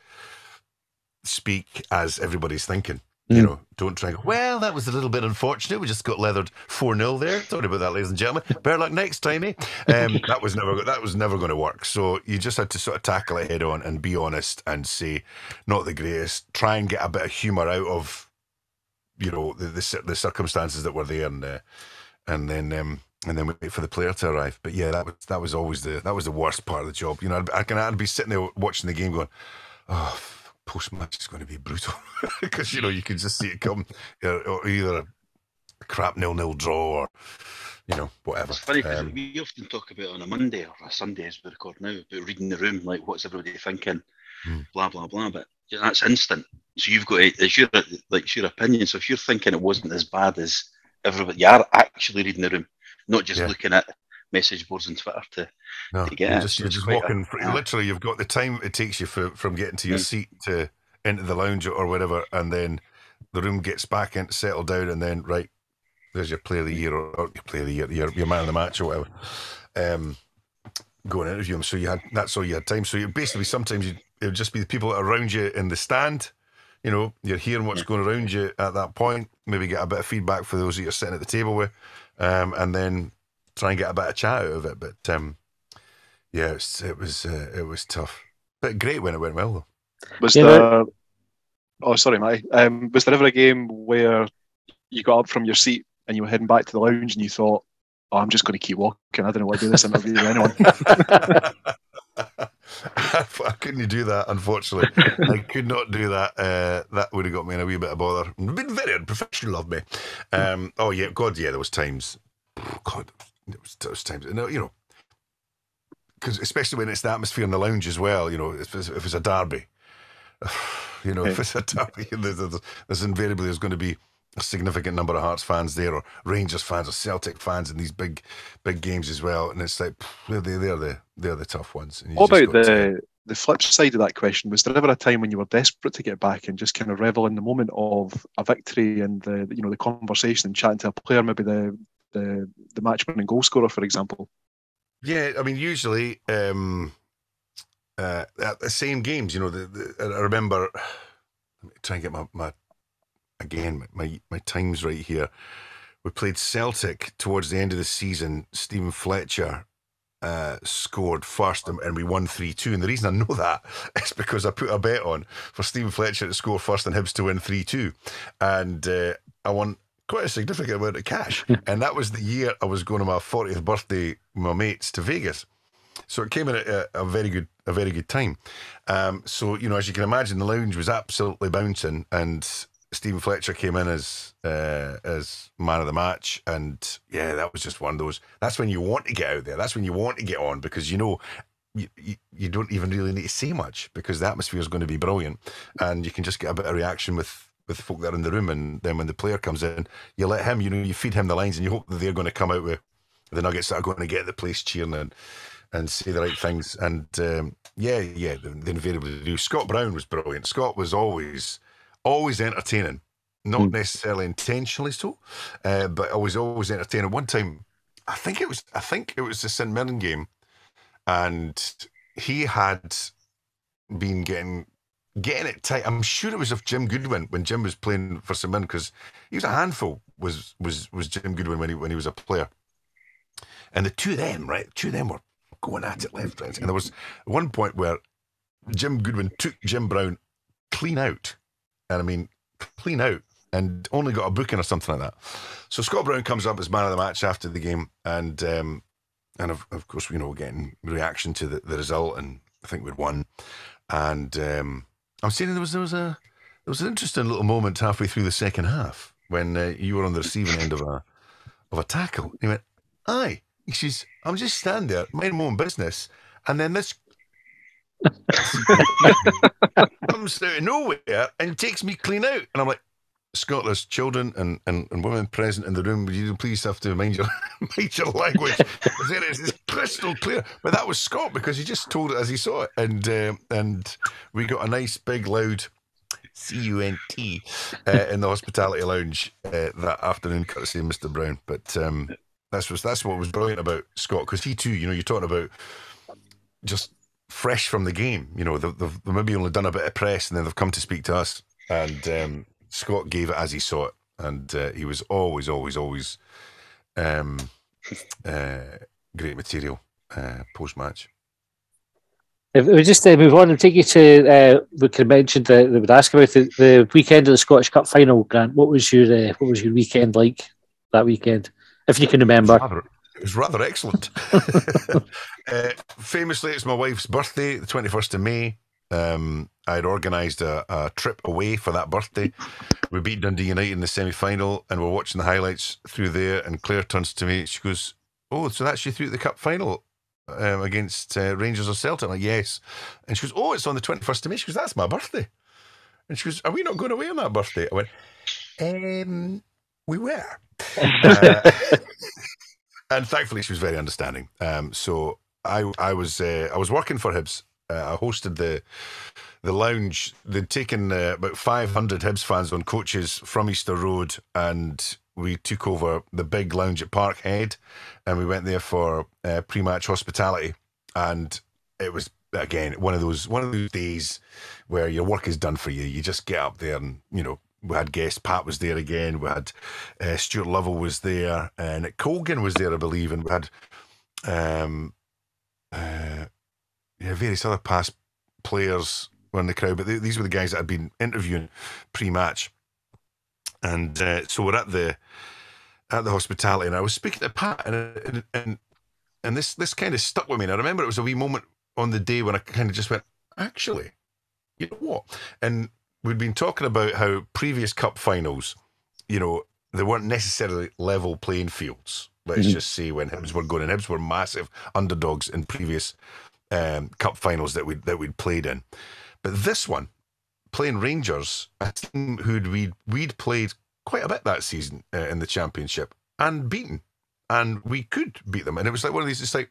speak as everybody's thinking. You know, don't try and go, "Well, that was a little bit unfortunate. We just got leathered four nil there. Sorry about that, ladies and gentlemen. Better luck next time, eh?" Um, that was never that was never going to work. So you just had to sort of tackle it head on and be honest and say, not the greatest. Try and get a bit of humour out of, you know, the the, the circumstances that were there, and uh, and then um, and then wait for the player to arrive. But yeah, that was that was always the that was the worst part of the job. You know, I'd, I can I'd be sitting there watching the game going, "Oh, post-match is going to be brutal," because you know you can just see it come, you know, either a crap nil-nil draw or you know, whatever. It's funny because um, we often talk about on a Monday or a Sunday as we record now about reading the room, like what's everybody thinking, hmm. blah blah blah. But you know, that's instant. So you've got to, it's your like it's your opinion. So if you're thinking it wasn't as bad as everybody, you are actually reading the room, not just yeah. looking at message boards and Twitter to, no, to get you're just, it. You're just walking. A, yeah. Literally, you've got the time it takes you for, from getting to your yeah. seat to into the lounge or whatever, and then the room gets back and settled down, and then right. There's your player of the year, or, or your player of the year, your, your man of the match, or whatever. Um, go and interview him. So you had that's all you had time. So you basically sometimes you, it would just be the people that are around you in the stand. You know, you're hearing what's going around you at that point. Maybe get a bit of feedback for those that you're sitting at the table with, um, and then try and get a bit of chat out of it. But um, yeah, it was it was, uh, it was tough, but great when it went well though. Was yeah, there? Oh, sorry, Matty. Um, was there ever a game where you got up from your seat and you were heading back to the lounge and you thought, oh, I'm just going to keep walking. I don't know why I do this. I'm not really anyone. I couldn't do that, unfortunately. I could not do that. Uh, that would have got me in a wee bit of bother. Been very unprofessional of me. Um, oh, yeah. God, yeah, there was times. God, there was, there was times. No, you know, because especially when it's the atmosphere in the lounge as well, you know, if, if it's a derby, you know, if it's a derby, there's, there's, there's invariably there's going to be a significant number of Hearts fans there, or Rangers fans, or Celtic fans in these big, big games as well, and it's like they're, they're the they're the tough ones. And what about the the flip side of that question? Was there ever a time when you were desperate to get back and just kind of revel in the moment of a victory and the you know the conversation and chatting to a player, maybe the the the match winning goal scorer, for example? Yeah, I mean, usually um, uh, at the same games, you know. The, the, I remember trying to get my my. Again, my my time's right here. We played Celtic towards the end of the season. Stephen Fletcher uh, scored first, and, and we won three two. And the reason I know that is because I put a bet on for Stephen Fletcher to score first and Hibs to win three two. And uh, I won quite a significant amount of cash. And that was the year I was going to my fortieth birthday, my mates, to Vegas. So it came in at a, a very good a very good time. Um, so, you know, as you can imagine, the lounge was absolutely bouncing, and Stephen Fletcher came in as uh, as man of the match, and yeah, that was just one of those. That's when you want to get out there. That's when you want to get on, because you know you, you, you don't even really need to say much, because the atmosphere is going to be brilliant, and you can just get a bit of reaction with with the folk that are in the room. And then when the player comes in, you let him, you know, you feed him the lines, and you hope that they're going to come out with the nuggets that are going to get the place cheering and and say the right things. And um, yeah, yeah, they, they invariably do. Scott Brown was brilliant. Scott was always. Always entertaining, not necessarily intentionally so, uh, but always, always entertaining. One time, I think it was, I think it was the Saint Mirren game, and he had been getting getting it tight. I'm sure it was of Jim Goodwin when Jim was playing for Saint Mirren, because he was a handful. Was was was Jim Goodwin when he when he was a player, and the two of them, right, two of them were going at it left, right, and there was one point where Jim Goodwin took Jim Brown clean out. And I mean, clean out, and only got a booking or something like that. So Scott Brown comes up as man of the match after the game, and um, and of, of course, you know, getting reaction to the, the result, and I think we'd won. And um, I'm saying there was there was a there was an interesting little moment halfway through the second half when uh, you were on the receiving end of a of a tackle. And he went, "Aye," he says, "I'm just standing there, minding my own business, and then this." comes out of nowhere and takes me clean out, and I'm like, Scott, there's children and, and, and women present in the room. Would you please have to mind your mind your language? There is this crystal clear. But that was Scott, because he just told it as he saw it, and um, and we got a nice big loud C U N T uh, in the hospitality lounge uh, that afternoon, courtesy of Mister Brown. But um, that's was that's what was brilliant about Scott, because he too, you know, you're talking about just. Fresh from the game, you know, they've, they've maybe only done a bit of press, and then they've come to speak to us. And um, Scott gave it as he saw it, and uh, he was always, always, always um, uh, great material uh, post match. If we just uh, move on and take you to uh, we could mention that they would ask about the, the weekend of the Scottish Cup final. Grant, what was your uh, what was your weekend like that weekend, if you can remember? It was rather excellent. uh, famously, it's my wife's birthday, the twenty-first of May. Um, I'd organised a, a trip away for that birthday. We beat Dundee United in the semi-final and we're watching the highlights through there, and Claire turns to me, she goes, oh, so that's you through the cup final um, against uh, Rangers or Celtic? I'm like, yes. And she goes, oh, it's on the twenty-first of May. She goes, that's my birthday. And she goes, are we not going away on that birthday? I went, um, we were. uh, and thankfully she was very understanding. Um, so I, I, was, uh, I was working for Hibs. Uh, I hosted the the lounge. They'd taken uh, about five hundred Hibs fans on coaches from Easter Road, and we took over the big lounge at Parkhead, and we went there for uh, pre-match hospitality. And it was, again, one of those one of those days where your work is done for you. You just get up there and, you know, we had guests. Pat was there again. We had uh, Stuart Lovell was there, and Nick Colgan was there, I believe, and we had... Um, uh, Yeah, various other past players were in the crowd, but they, these were the guys that I'd been interviewing pre-match. And uh, so we're at the at the hospitality, and I was speaking to Pat, and and and this this kind of stuck with me. And I remember it was a wee moment on the day when I kind of just went, actually, you know what? And we'd been talking about how previous cup finals, you know, they weren't necessarily level playing fields. Let's mm-hmm. just say when Hibs were going, and Hibs were massive underdogs in previous Um, cup finals that we that we'd played in, but this one, playing Rangers, a team who'd we'd we'd played quite a bit that season uh, in the championship and beaten, and we could beat them. And it was like one of these. It's like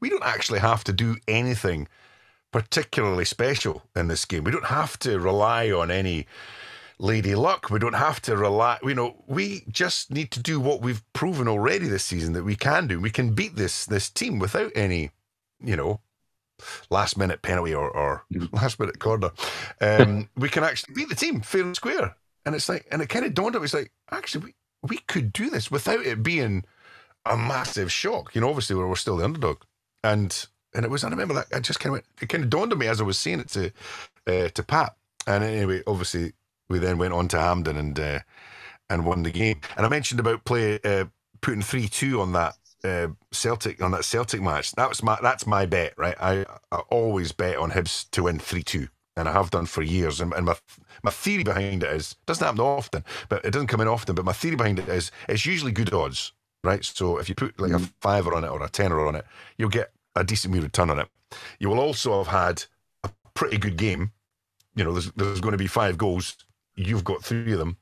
we don't actually have to do anything particularly special in this game. We don't have to rely on any lady luck. We don't have to rely. You know, we just need to do what we've proven already this season that we can do. We can beat this this team without any, you know, last minute penalty or, or last minute corner. Um, we can actually beat the team fair and square. And it's like, and it kind of dawned on me, it's like, actually we, we could do this without it being a massive shock. You know, obviously we're, we're still the underdog. And and it was, I remember that, I just kind of went, it kind of dawned on me as I was saying it to uh, to Pat. And anyway, obviously we then went on to Hampden and uh, and won the game. And I mentioned about play uh, putting three two on that Uh, Celtic on that Celtic match. That was my that's my bet, right? I, I always bet on Hibs to win three two, and I have done for years. And, and my my theory behind it is, doesn't happen often, but it doesn't come in often. But my theory behind it is, it's usually good odds, right? So if you put like a fiver on it or a tenner on it, you'll get a decent return on it. You will also have had a pretty good game. You know, there's there's going to be five goals. You've got three of them.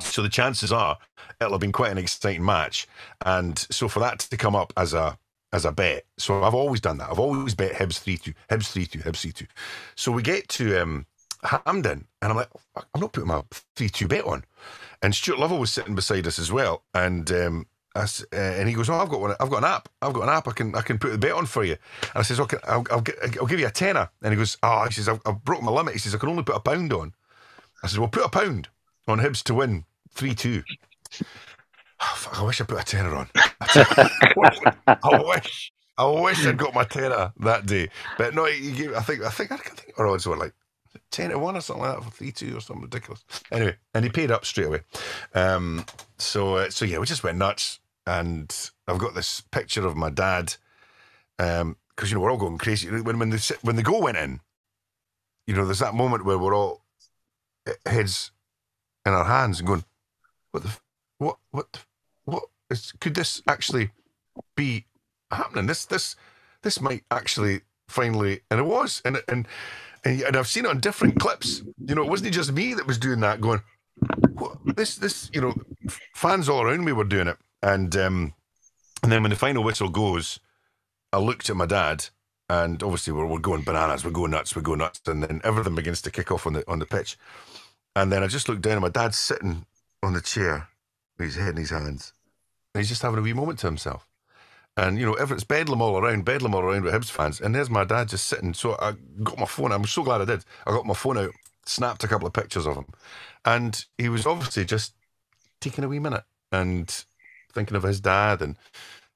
So the chances are it'll have been quite an exciting match, and so for that to come up as a as a bet, so I've always done that. I've always bet Hibs three two, Hibs three two, Hibs three two. So we get to um, Hampden, and I'm like, I'm not putting my three two bet on. And Stuart Lovell was sitting beside us as well, and um, I, uh, and he goes, oh, I've got one. I've got an app. I've got an app. I can I can put the bet on for you. And I says, okay, I'll I'll, I'll give you a tenner. And he goes, oh, he says, I've, I've broken my limit. He says, I can only put a pound on. I says, well, put a pound on Hibs to win three two. Oh, fuck, I wish I put a tenner on. I wish I wish I'd got my tenner that day. But no, he gave, I think I think I think our odds were like ten to one or something like that for three two or something ridiculous. Anyway, and he paid up straight away. Um, so uh, so yeah, we just went nuts, and I've got this picture of my dad, um, because you know we're all going crazy when when the when the goal went in. You know, there's that moment where we're all heads in our hands and going, what the, what, what, what is, could this actually be happening? This, this, this might actually finally, and it was, and and and I've seen it on different clips. You know, it wasn't just me that was doing that. Going, what, this, this, you know, fans all around me were doing it, and um, and then when the final whistle goes, I looked at my dad, and obviously we're we're going bananas, we're going nuts, we're going nuts, and then everything begins to kick off on the on the pitch. And then I just looked down, and my dad's sitting on the chair with his head in his hands. And he's just having a wee moment to himself. And, you know, it's bedlam all around, bedlam all around with Hibs fans. And there's my dad just sitting. So I got my phone. I'm so glad I did. I got my phone out, snapped a couple of pictures of him. And he was obviously just taking a wee minute and thinking of his dad and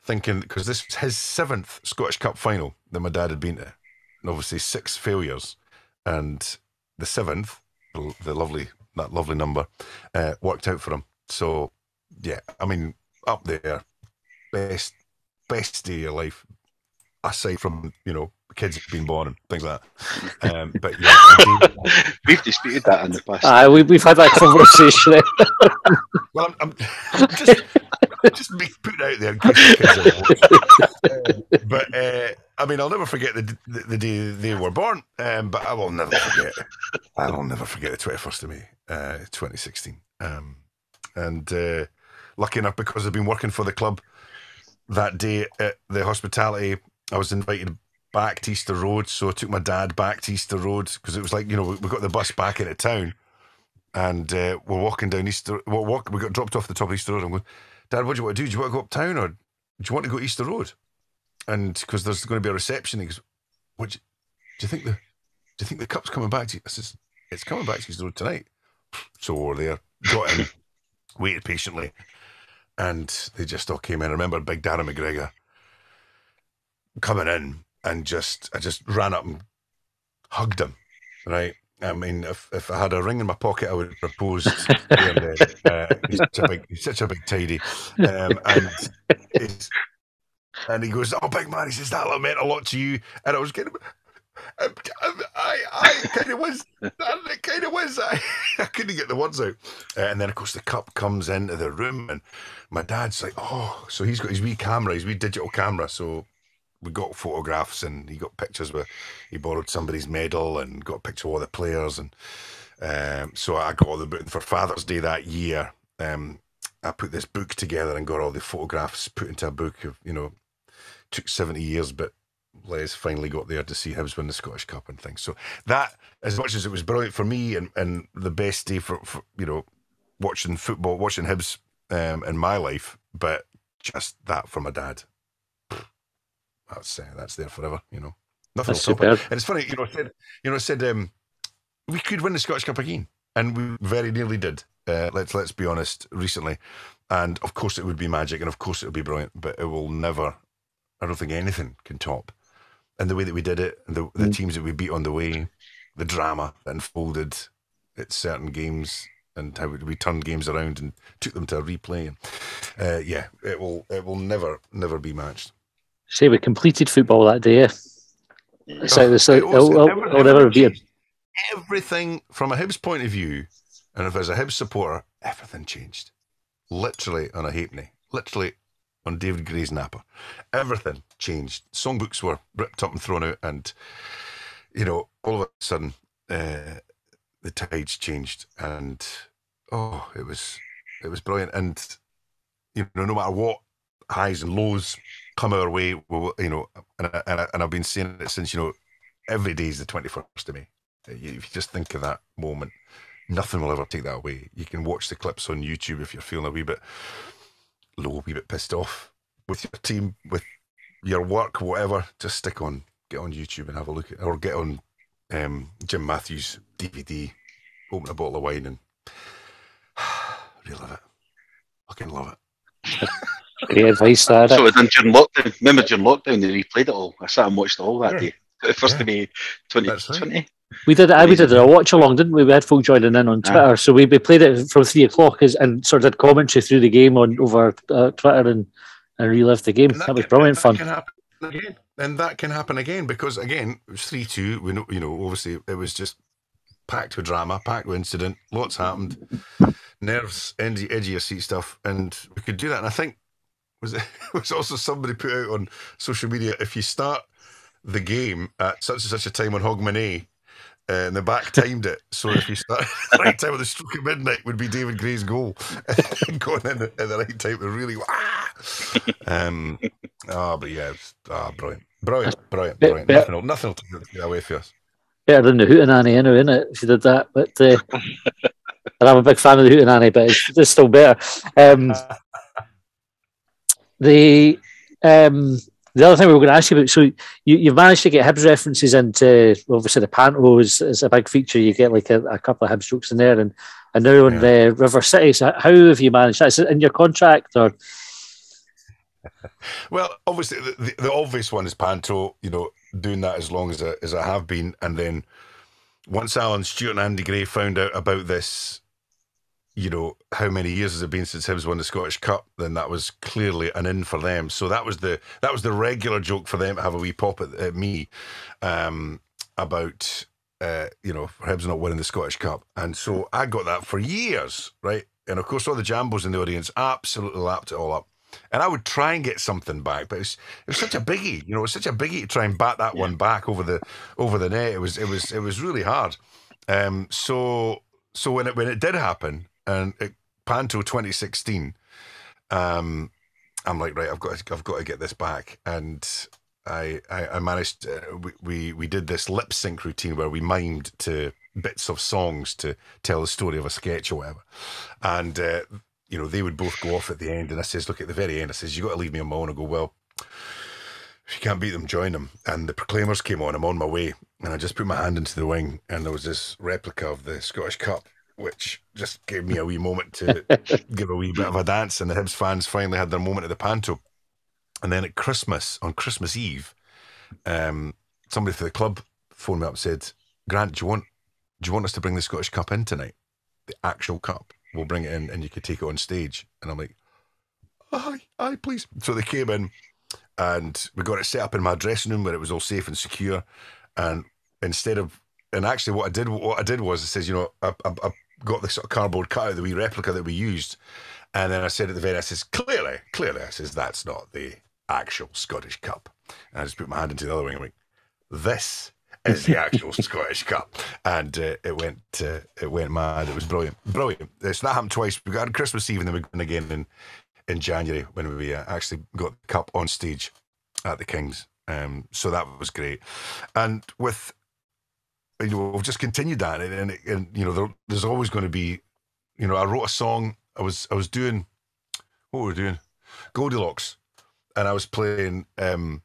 thinking, because this was his seventh Scottish Cup final that my dad had been to. And obviously six failures. And the seventh... the lovely that lovely number uh, worked out for him. So yeah, I mean, up there, best best day of your life aside from, you know, kids being born and things like that. Um, but yeah, I mean, we've disputed that in the past. Uh, we, we've had that conversation. Well, I'm, I'm just, I'm just putting out there. Kids um, but uh, I mean, I'll never forget the the, the day they were born. Um, but I will never forget. I will never forget the twenty-first of May, uh, twenty sixteen. Um, and uh, lucky enough, because I've been working for the club that day at the hospitality, I was invited back to Easter Road, so I took my dad back to Easter Road because it was like, you know, we, we got the bus back into town, and uh, we're walking down Easter. Well, walk, we got dropped off the top of Easter Road. I'm going, Dad, what do you want to do? Do you want to go uptown, or do you want to go to Easter Road? And because there's going to be a reception, he goes, what do you, do you think the do you think the cup's coming back to you? I says, it's coming back to Easter Road tonight. So we're there, got in, waited patiently, and they just all came in. I remember Big Darren McGregor coming in. And just, I just ran up and hugged him, right? I mean, if, if I had a ring in my pocket, I would have proposed. And, uh, he's, such a big, he's such a big tidy. Um, and, it's, and he goes, oh, big man, he says, that meant a lot to you. And I was kind of, I, I, I kind of was, I kind of was, I, I couldn't get the words out. Uh, and then, of course, the cup comes into the room, and my dad's like, oh, so he's got his wee camera, his wee digital camera, so... We got photographs, and he got pictures where he borrowed somebody's medal and got a picture of all the players. And um, so I got all the book for Father's Day that year. Um, I put this book together and got all the photographs put into a book of, you know, took seventy years, but Les finally got there to see Hibs win the Scottish Cup and things. So that, as much as it was brilliant for me and, and the best day for, for, you know, watching football, watching Hibs um, in my life, but just that for my dad. That's uh, that's there forever, you know. Nothing that's will stop it. And it's funny, you know. I said, you know, I said um, we could win the Scottish Cup again, and we very nearly did. Uh, let's let's be honest, recently, and of course it would be magic, and of course it would be brilliant, but it will never. I don't think anything can top, and the way that we did it, and the the mm. teams that we beat on the way, the drama that unfolded at certain games, and how we turned games around and took them to a replay. And, uh, yeah, it will it will never never be matched. Say we completed football that day. It'll never be a... Everything from a Hibs point of view, and if as a Hibs supporter, everything changed. Literally on a halfpenny. Literally on David Gray's napper. Everything changed. Songbooks were ripped up and thrown out, and you know, all of a sudden, uh, the tides changed, and oh, it was it was brilliant. And you know, no matter what highs and lows come our way, you know, and, and, and I've been saying it since, you know, every day is the twenty-first of May. If you just think of that moment, nothing will ever take that away. You can watch the clips on YouTube if you're feeling a wee bit low, a wee bit pissed off with your team, with your work, whatever. Just stick on, get on YouTube and have a look at, or get on um, Jim Matthews' D V D, open a bottle of wine and relive it. Fucking love it. Great advice, that. So during lockdown, remember during lockdown, they replayed it all. I sat and watched it all that yeah. day. first of May twenty twenty. We did it, we did a watch along, didn't we? We had folk joining in on Twitter, ah. so we, we played it from three o'clock and sort of did commentary through the game on over uh, Twitter and, and relived the game. And that, that was can, brilliant and that fun. Can again. And that can happen again because again it was three two. We know, you know, obviously it was just packed with drama, packed with incident. Lots happened, nerves, edgy, edgy of seat stuff, and we could do that. And I think. Was it was also somebody put out on social media, if you start the game at such and such a time on Hogmanay, uh, and the back timed it, so if you start at the right time of the stroke at midnight would be David Gray's goal, and going in at the right time to really ah! um oh but yeah ah, brilliant brilliant brilliant, brilliant. Nothing, will, nothing will take that away for us. Better than the hootenanny anyway, isn't it, if you did that? But uh, and I'm a big fan of the hootenanny, but it's, it's still better. um The um, the other thing we were going to ask you about, so you, you've managed to get Hibs references into, well, obviously the Panto is, is a big feature. You get like a, a couple of Hibs jokes in there, and, and now on yeah. the River City. So how have you managed that? Is it in your contract or? Well, obviously the, the, the obvious one is Panto. You know, doing that as long as I, as I have been, and then once Alan Stewart and Andy Gray found out about this, you know, how many years has it been since Hibs won the Scottish Cup? Then that was clearly an in for them. So that was the that was the regular joke for them to have a wee pop at, at me um, about uh, you know, Hibs not winning the Scottish Cup. And so I got that for years, right? And of course, all the jambos in the audience absolutely lapped it all up. And I would try and get something back, but it was, it was such a biggie, you know, it was such a biggie to try and bat that yeah. one back over the over the net. It was it was it was really hard. Um, so so when it when it did happen. And at Panto twenty sixteen, um, I'm like, right, I've got, to, I've got to get this back. And I, I, I managed. Uh, we, we, we did this lip sync routine where we mimed to bits of songs to tell the story of a sketch or whatever. And uh, you know, they would both go off at the end, and I says, look, at the very end, I says, you got to leave me on my own. I go, well, if you can't beat them, join them. And the Proclaimers came on. I'm on my way, and I just put my hand into the wing, and there was this replica of the Scottish Cup, which just gave me a wee moment to give a wee bit of a dance, and the Hibs fans finally had their moment at the Panto. And then at Christmas, on Christmas Eve, um, somebody for the club phoned me up and said, Grant, do you want do you want us to bring the Scottish Cup in tonight? The actual cup. We'll bring it in and you can take it on stage. And I'm like, aye, aye, please. So they came in and we got it set up in my dressing room where it was all safe and secure. And instead of, and actually what I did what I did was I says, you know, I, I, I got this sort of cardboard cutout, the wee replica that we used, and then I said at the very, I says, clearly, clearly, I says, that's not the actual Scottish Cup. And I just put my hand into the other wing and went, this is the actual Scottish Cup. And uh, it went uh, it went mad. It was brilliant. Brilliant. So that happened twice. We got on Christmas Eve and then we went again in, in January when we uh, actually got the cup on stage at the Kings. Um, so that was great. And with... You know, we've just continued that, and, and, and you know, there, there's always going to be, you know, I wrote a song. I was I was doing, what were we doing? Goldilocks, and I was playing. Um,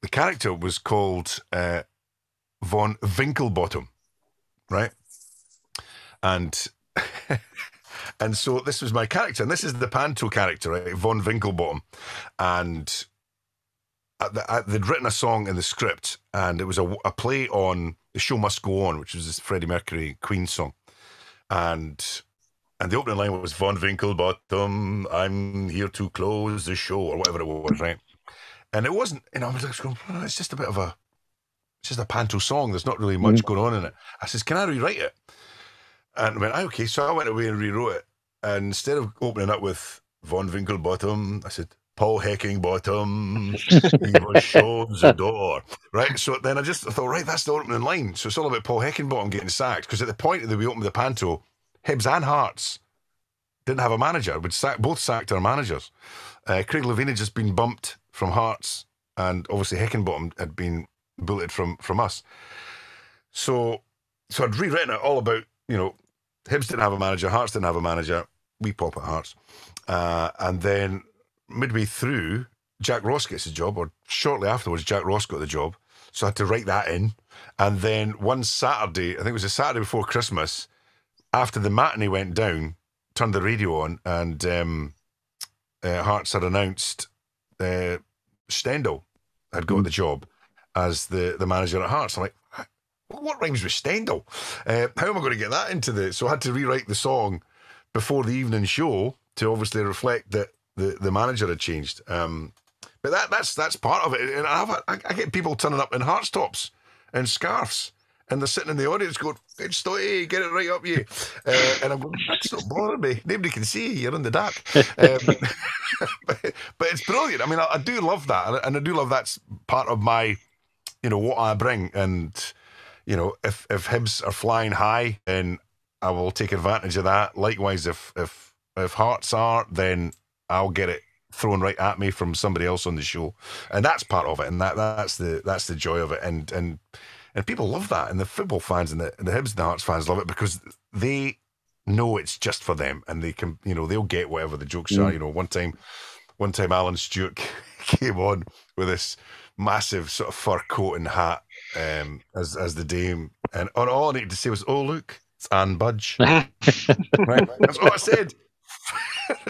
the character was called uh, Von Winkelbottom, right? And and so this was my character, and this is the Panto character, right? Von Winkelbottom, and I, they'd written a song in the script, and it was a, a play on The Show Must Go On, which was this Freddie Mercury Queen song, and and the opening line was Von Winkelbottom, I'm here to close the show, or whatever it was, right? And it wasn't, you know, I was like going, oh, it's just a bit of a, it's just a Panto song. There's not really much mm. going on in it. I says, can I rewrite it? And I went, okay. So I went away and rewrote it, and instead of opening up with Von Winkelbottom, I said, Paul Heckingbottom, he was shown the door. Right? So then I just thought, right, that's the opening line. So it's all about Paul Heckingbottom getting sacked. Because at the point that we opened the Panto, Hibs and Hearts didn't have a manager. We'd sack, both sacked our managers. Uh, Craig Levine had just been bumped from Hearts, and obviously Heckingbottom had been bulleted from, from us. So so I'd rewritten it all about, you know, Hibs didn't have a manager, Hearts didn't have a manager, we pop at Hearts. Uh, and then midway through, Jack Ross gets the job, or shortly afterwards, Jack Ross got the job. So I had to write that in. And then one Saturday, I think it was a Saturday before Christmas, after the matinee went down, turned the radio on, and um, uh, Hearts had announced uh, Stendhal had got mm. the job as the, the manager at Hearts. I'm like, what rhymes with Stendhal? Uh, how am I going to get that into the... So I had to rewrite the song before the evening show to obviously reflect that The, the manager had changed, um, but that that's that's part of it. And I, have a, I, I get people turning up in heart tops and scarves, and they're sitting in the audience going, "Good story, get it right up you," uh, and I'm going, "That's not bothering me. Nobody can see you. You're in the dark." Um, but, but it's brilliant. I mean, I, I do love that, and I do love that's part of my, you know, what I bring. And you know, if if Hibs are flying high, then I will take advantage of that. Likewise, if if if Hearts are, then I'll get it thrown right at me from somebody else on the show, and that's part of it, and that that's the that's the joy of it, and and and people love that, and the football fans and the and the Hibs and the Hearts fans love it because they know it's just for them, and they can, you know, they'll get whatever the jokes mm. are. You know, one time, one time Alan Stewart came on with this massive sort of fur coat and hat um, as as the Dame, and all I needed to say was, "Oh look, it's Anne Budge." Right, that's all I said.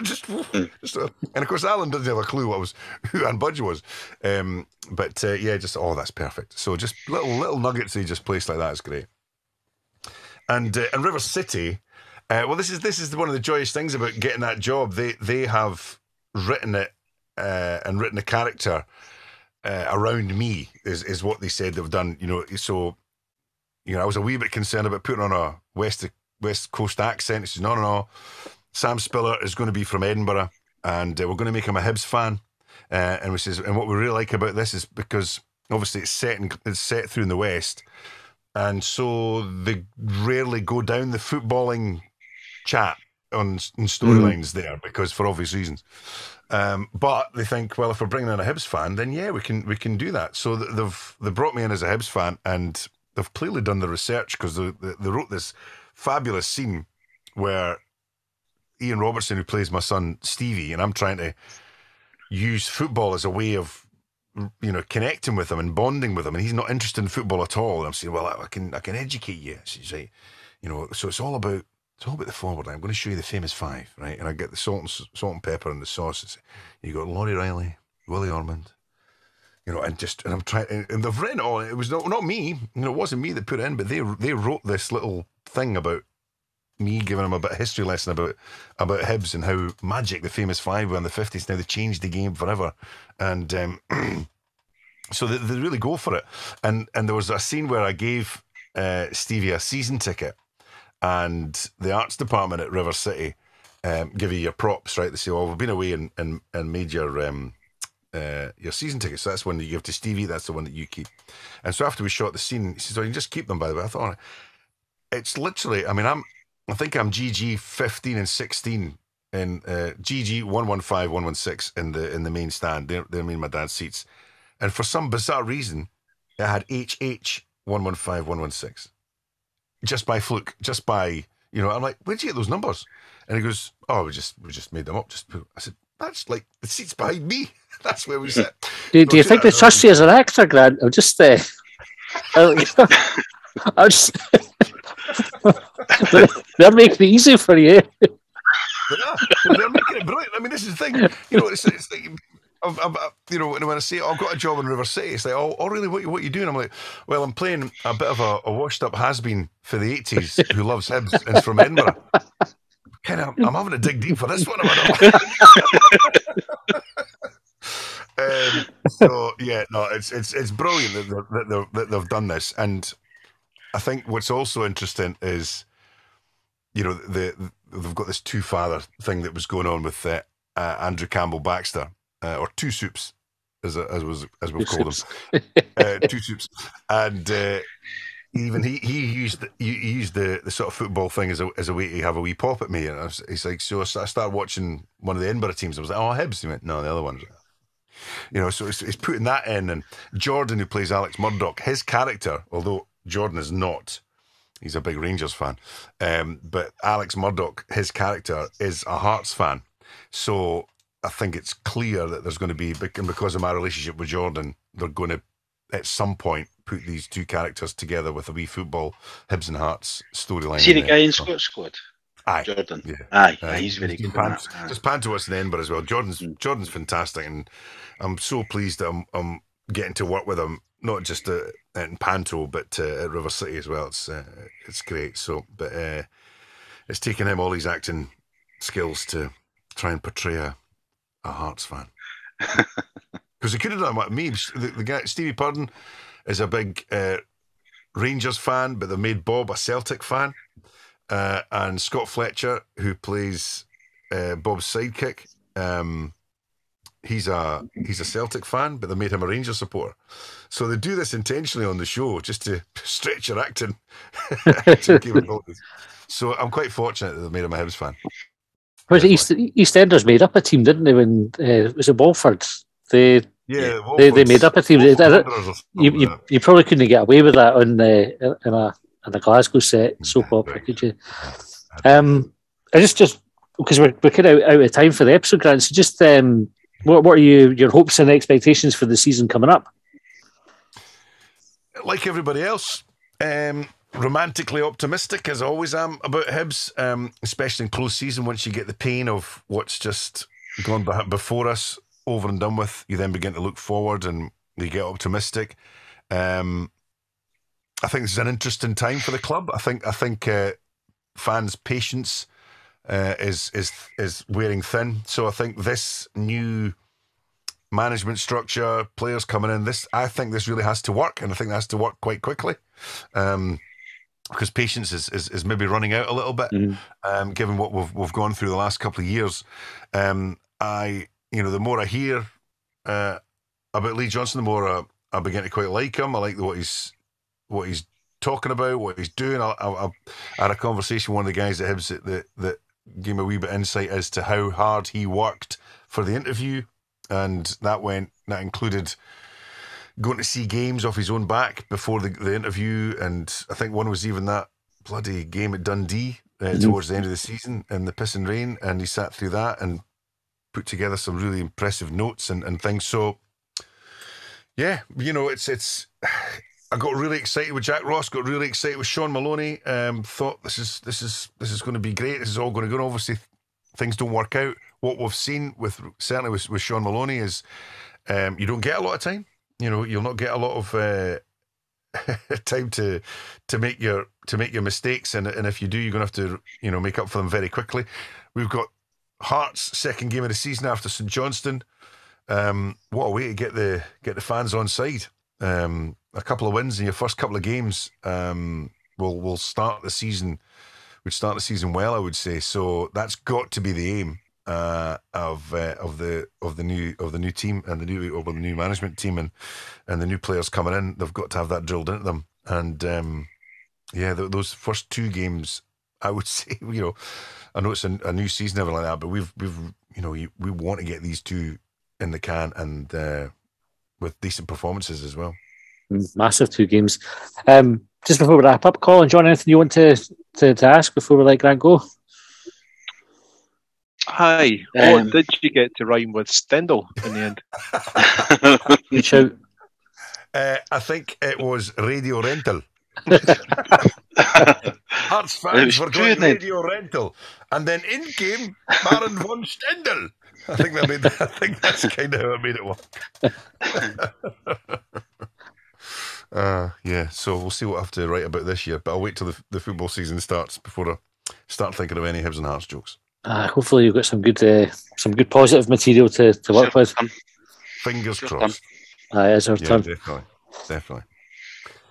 just, just, and of course Alan doesn't have a clue what was who Anne Budge was, um, but uh, yeah, just oh, that's perfect. So just little little nuggets that you just place like that is great. And uh, and River City, Uh, well, this is this is one of the joyous things about getting that job. They they have written it uh, and written a character uh, around me is is what they said they've done. You know, so you know I was a wee bit concerned about putting on a West West Coast accent. It says no, no, no. Sam Spiller is going to be from Edinburgh, and uh, we're going to make him a Hibs fan. Uh, and we says, and what we really like about this is because obviously it's set in, it's set through in the West, and so they rarely go down the footballing chat on storylines mm-hmm. there, because for obvious reasons. Um, but they think, well, if we're bringing in a Hibs fan, then yeah, we can we can do that. So they've they brought me in as a Hibs fan, and they've clearly done the research, because they, they they wrote this fabulous scene where Ian Robertson, who plays my son Stevie, and I'm trying to use football as a way of, you know, connecting with him and bonding with him, and he's not interested in football at all. And I'm saying, well, I, I can I can educate you. She's like, you know, so it's all about. It's all about the forward line. I'm going to show you the famous five, right? And I get the salt and, salt and pepper and the sauce. You got Lawrie Reilly, Willie Ormond, you know, and just, and I'm trying, and they've written all, it was not, not me, you know, it wasn't me that put it in, but they they wrote this little thing about me giving them a bit of history lesson about, about Hibs and how magic the famous five were in the fifties. Now they changed the game forever. And um, so they, they really go for it. And, and there was a scene where I gave uh, Stevie a season ticket. And the arts department at River City um, give you your props, right? They say, well, we've been away and, and, and made your um, uh, your season tickets. So that's one that you give to Stevie. That's the one that you keep. And so after we shot the scene, he says, oh, you can just keep them, by the way. I thought, all right. It's literally, I mean, I'm, I think I'm G G fifteen and sixteen in uh, G G one one five, one one six in the, in the main stand. They're, they're me and my dad's seats. And for some bizarre reason, I had H H one one five, one one six. Just by fluke, just by, you know, I'm like, where'd you get those numbers? And he goes, oh, we just we just made them up. Just put. I said, that's like, the seat's behind me. That's where we sit. Do, do you think they trust you as an actor, Grant? I'm just there. Uh, I'm just, they're making it easy for you. They are. They're making it brilliant. I mean, this is the thing. You know, it's, it's like... I've, I've, you know, when I say oh, I've got a job in River City, it's like, oh, oh really? What, what are you doing? I'm like, well, I'm playing a bit of a, a washed-up has-been for the eighties who loves Hibs and is from Edinburgh. Kind of, I'm having to dig deep for this one. um, so yeah, no, it's it's it's brilliant that they're, that, they're, that they've done this, and I think what's also interesting is, you know, the, the they've got this two-father thing that was going on with uh, uh, Andrew Campbell Baxter. Uh, or two soups, as as was as we'll call them, uh, two soups, and uh, even he he used he used the the sort of football thing as a as a way to have a wee pop at me, and I was, he's like, so I started watching one of the Edinburgh teams. I was like, oh, Hibs. He went, no, the other one, you know. So it's, it's putting that in, and Jordan, who plays Alex Murdoch, his character, although Jordan is not, he's a big Rangers fan, um, but Alex Murdoch, his character, is a Hearts fan, so. I think it's clear that there's going to be, and because of my relationship with Jordan, they're going to, at some point, put these two characters together with a wee football, Hibs and Hearts storyline. Is he the guy in Scott's squad? Aye. Jordan. Yeah. Aye. Aye. Aye, he's very good. Pans, just pan to us in Edinburgh as well. Jordan's mm. Jordan's fantastic, and I'm so pleased that I'm, I'm getting to work with him, not just at, in Panto, but uh, at River City as well. It's uh, it's great. So, but uh, it's taken him all his acting skills to try and portray a a Hearts fan, because he could have done like me. The, the guy Stevie Purden is a big uh, Rangers fan, but they made Bob a Celtic fan, uh, and Scott Fletcher, who plays uh, Bob's sidekick, um, he's a he's a Celtic fan, but they made him a Rangers supporter. So they do this intentionally on the show just to stretch your acting. So I'm quite fortunate that they made him a Hibs fan. Was East, EastEnders made up a team, didn't they? When uh, was it Walford? They yeah, they, they made up a team. You, you, you probably couldn't get away with that on uh, in a in a Glasgow set soap opera, right. Could you? Um, I just just because we're we're kind of out of time for the episode, Grant. So just um, what what are you your hopes and expectations for the season coming up? Like everybody else. Um, Romantically optimistic, as I always am about Hibs, um, especially in close season. Once you get the pain of what's just gone before us over and done with, you then begin to look forward and you get optimistic. Um, I think this is an interesting time for the club. I think I think uh, fans' patience uh, is is is wearing thin. So I think this new management structure, players coming in, this I think this really has to work, and I think that has to work quite quickly, um, because patience is, is is maybe running out a little bit, mm. um, given what we've we've gone through the last couple of years. Um, I you know the more I hear uh, about Lee Johnson, the more I, I begin to quite like him. I like what he's what he's talking about, what he's doing. I, I, I had a conversation with one of the guys at Hibs that that gave me a wee bit of insight as to how hard he worked for the interview. And that went. That included going to see games off his own back before the, the interview, and I think one was even that bloody game at Dundee uh, mm-hmm. towards the end of the season in the piss and rain, and he sat through that and put together some really impressive notes and, and things. So, yeah, you know, it's it's. I got really excited with Jack Ross. Got really excited with Sean Maloney. Um, thought this is this is this is going to be great. This is all going to go. Obviously, things don't work out. What we've seen with certainly with, with Sean Maloney is um, you don't get a lot of time. You know, you'll not get a lot of uh, time to to make your to make your mistakes, and and if you do, you're going to have to you know make up for them very quickly. We've got Hearts' second game of the season after Saint Johnstone. Um, what a way to get the get the fans on side. Um, a couple of wins in your first couple of games um, will will start the season. Would start the season well, I would say. So that's got to be the aim. Uh, of uh, of the of the new of the new team and the new or the new management team and and the new players coming in, they've got to have that drilled into them. And um, yeah, th those first two games, I would say, you know, I know it's a, a new season, everything like that, but we've we've you know you, we want to get these two in the can and uh, with decent performances as well. Massive two games. Um, just before we wrap up, Colin, John, anything you want to to, to ask before we let Grant go? Hi. Um, what did you get to rhyme with Stendhal in the end? Good shout. Uh, I think it was Radio Rental. Hearts fans were going Radio Rental, and then in came Baron von Stendhal. I think that made. I think that's kind of how I made it work. uh, yeah. So we'll see what I have to write about this year, but I'll wait till the, the football season starts before I start thinking of any Hibs and Hearts jokes. Uh, hopefully you've got some good, uh, some good positive material to, to work with. Fingers crossed. Uh, it's our yeah, turn. Definitely, definitely.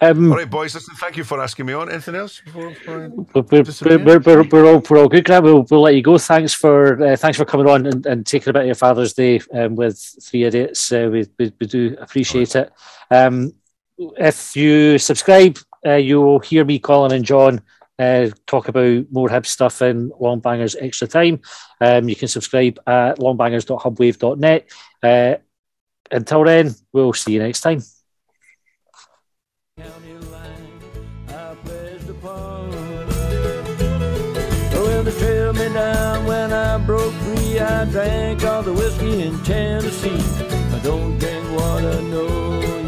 Um, all right, boys. Listen, thank you for asking me on. Anything else? Before, before we're, we're, we're, we're, we're all we're all good, Grant. We'll, we'll let you go. Thanks for uh, thanks for coming on and, and taking a bit of your Father's Day um, with three idiots. Uh, we, we we do appreciate right. it. Um, if you subscribe, uh, you'll hear me, Colin, and John. Uh, talk about more Hibs stuff in Longbangers Extra Time. Um, you can subscribe at longbangers dot hubwave dot net. Uh, until then, we'll see you next time. County line, I pledged upon. Well, they trailed me down when I broke free. I drank all the whiskey in Tennessee. I don't drink water, no.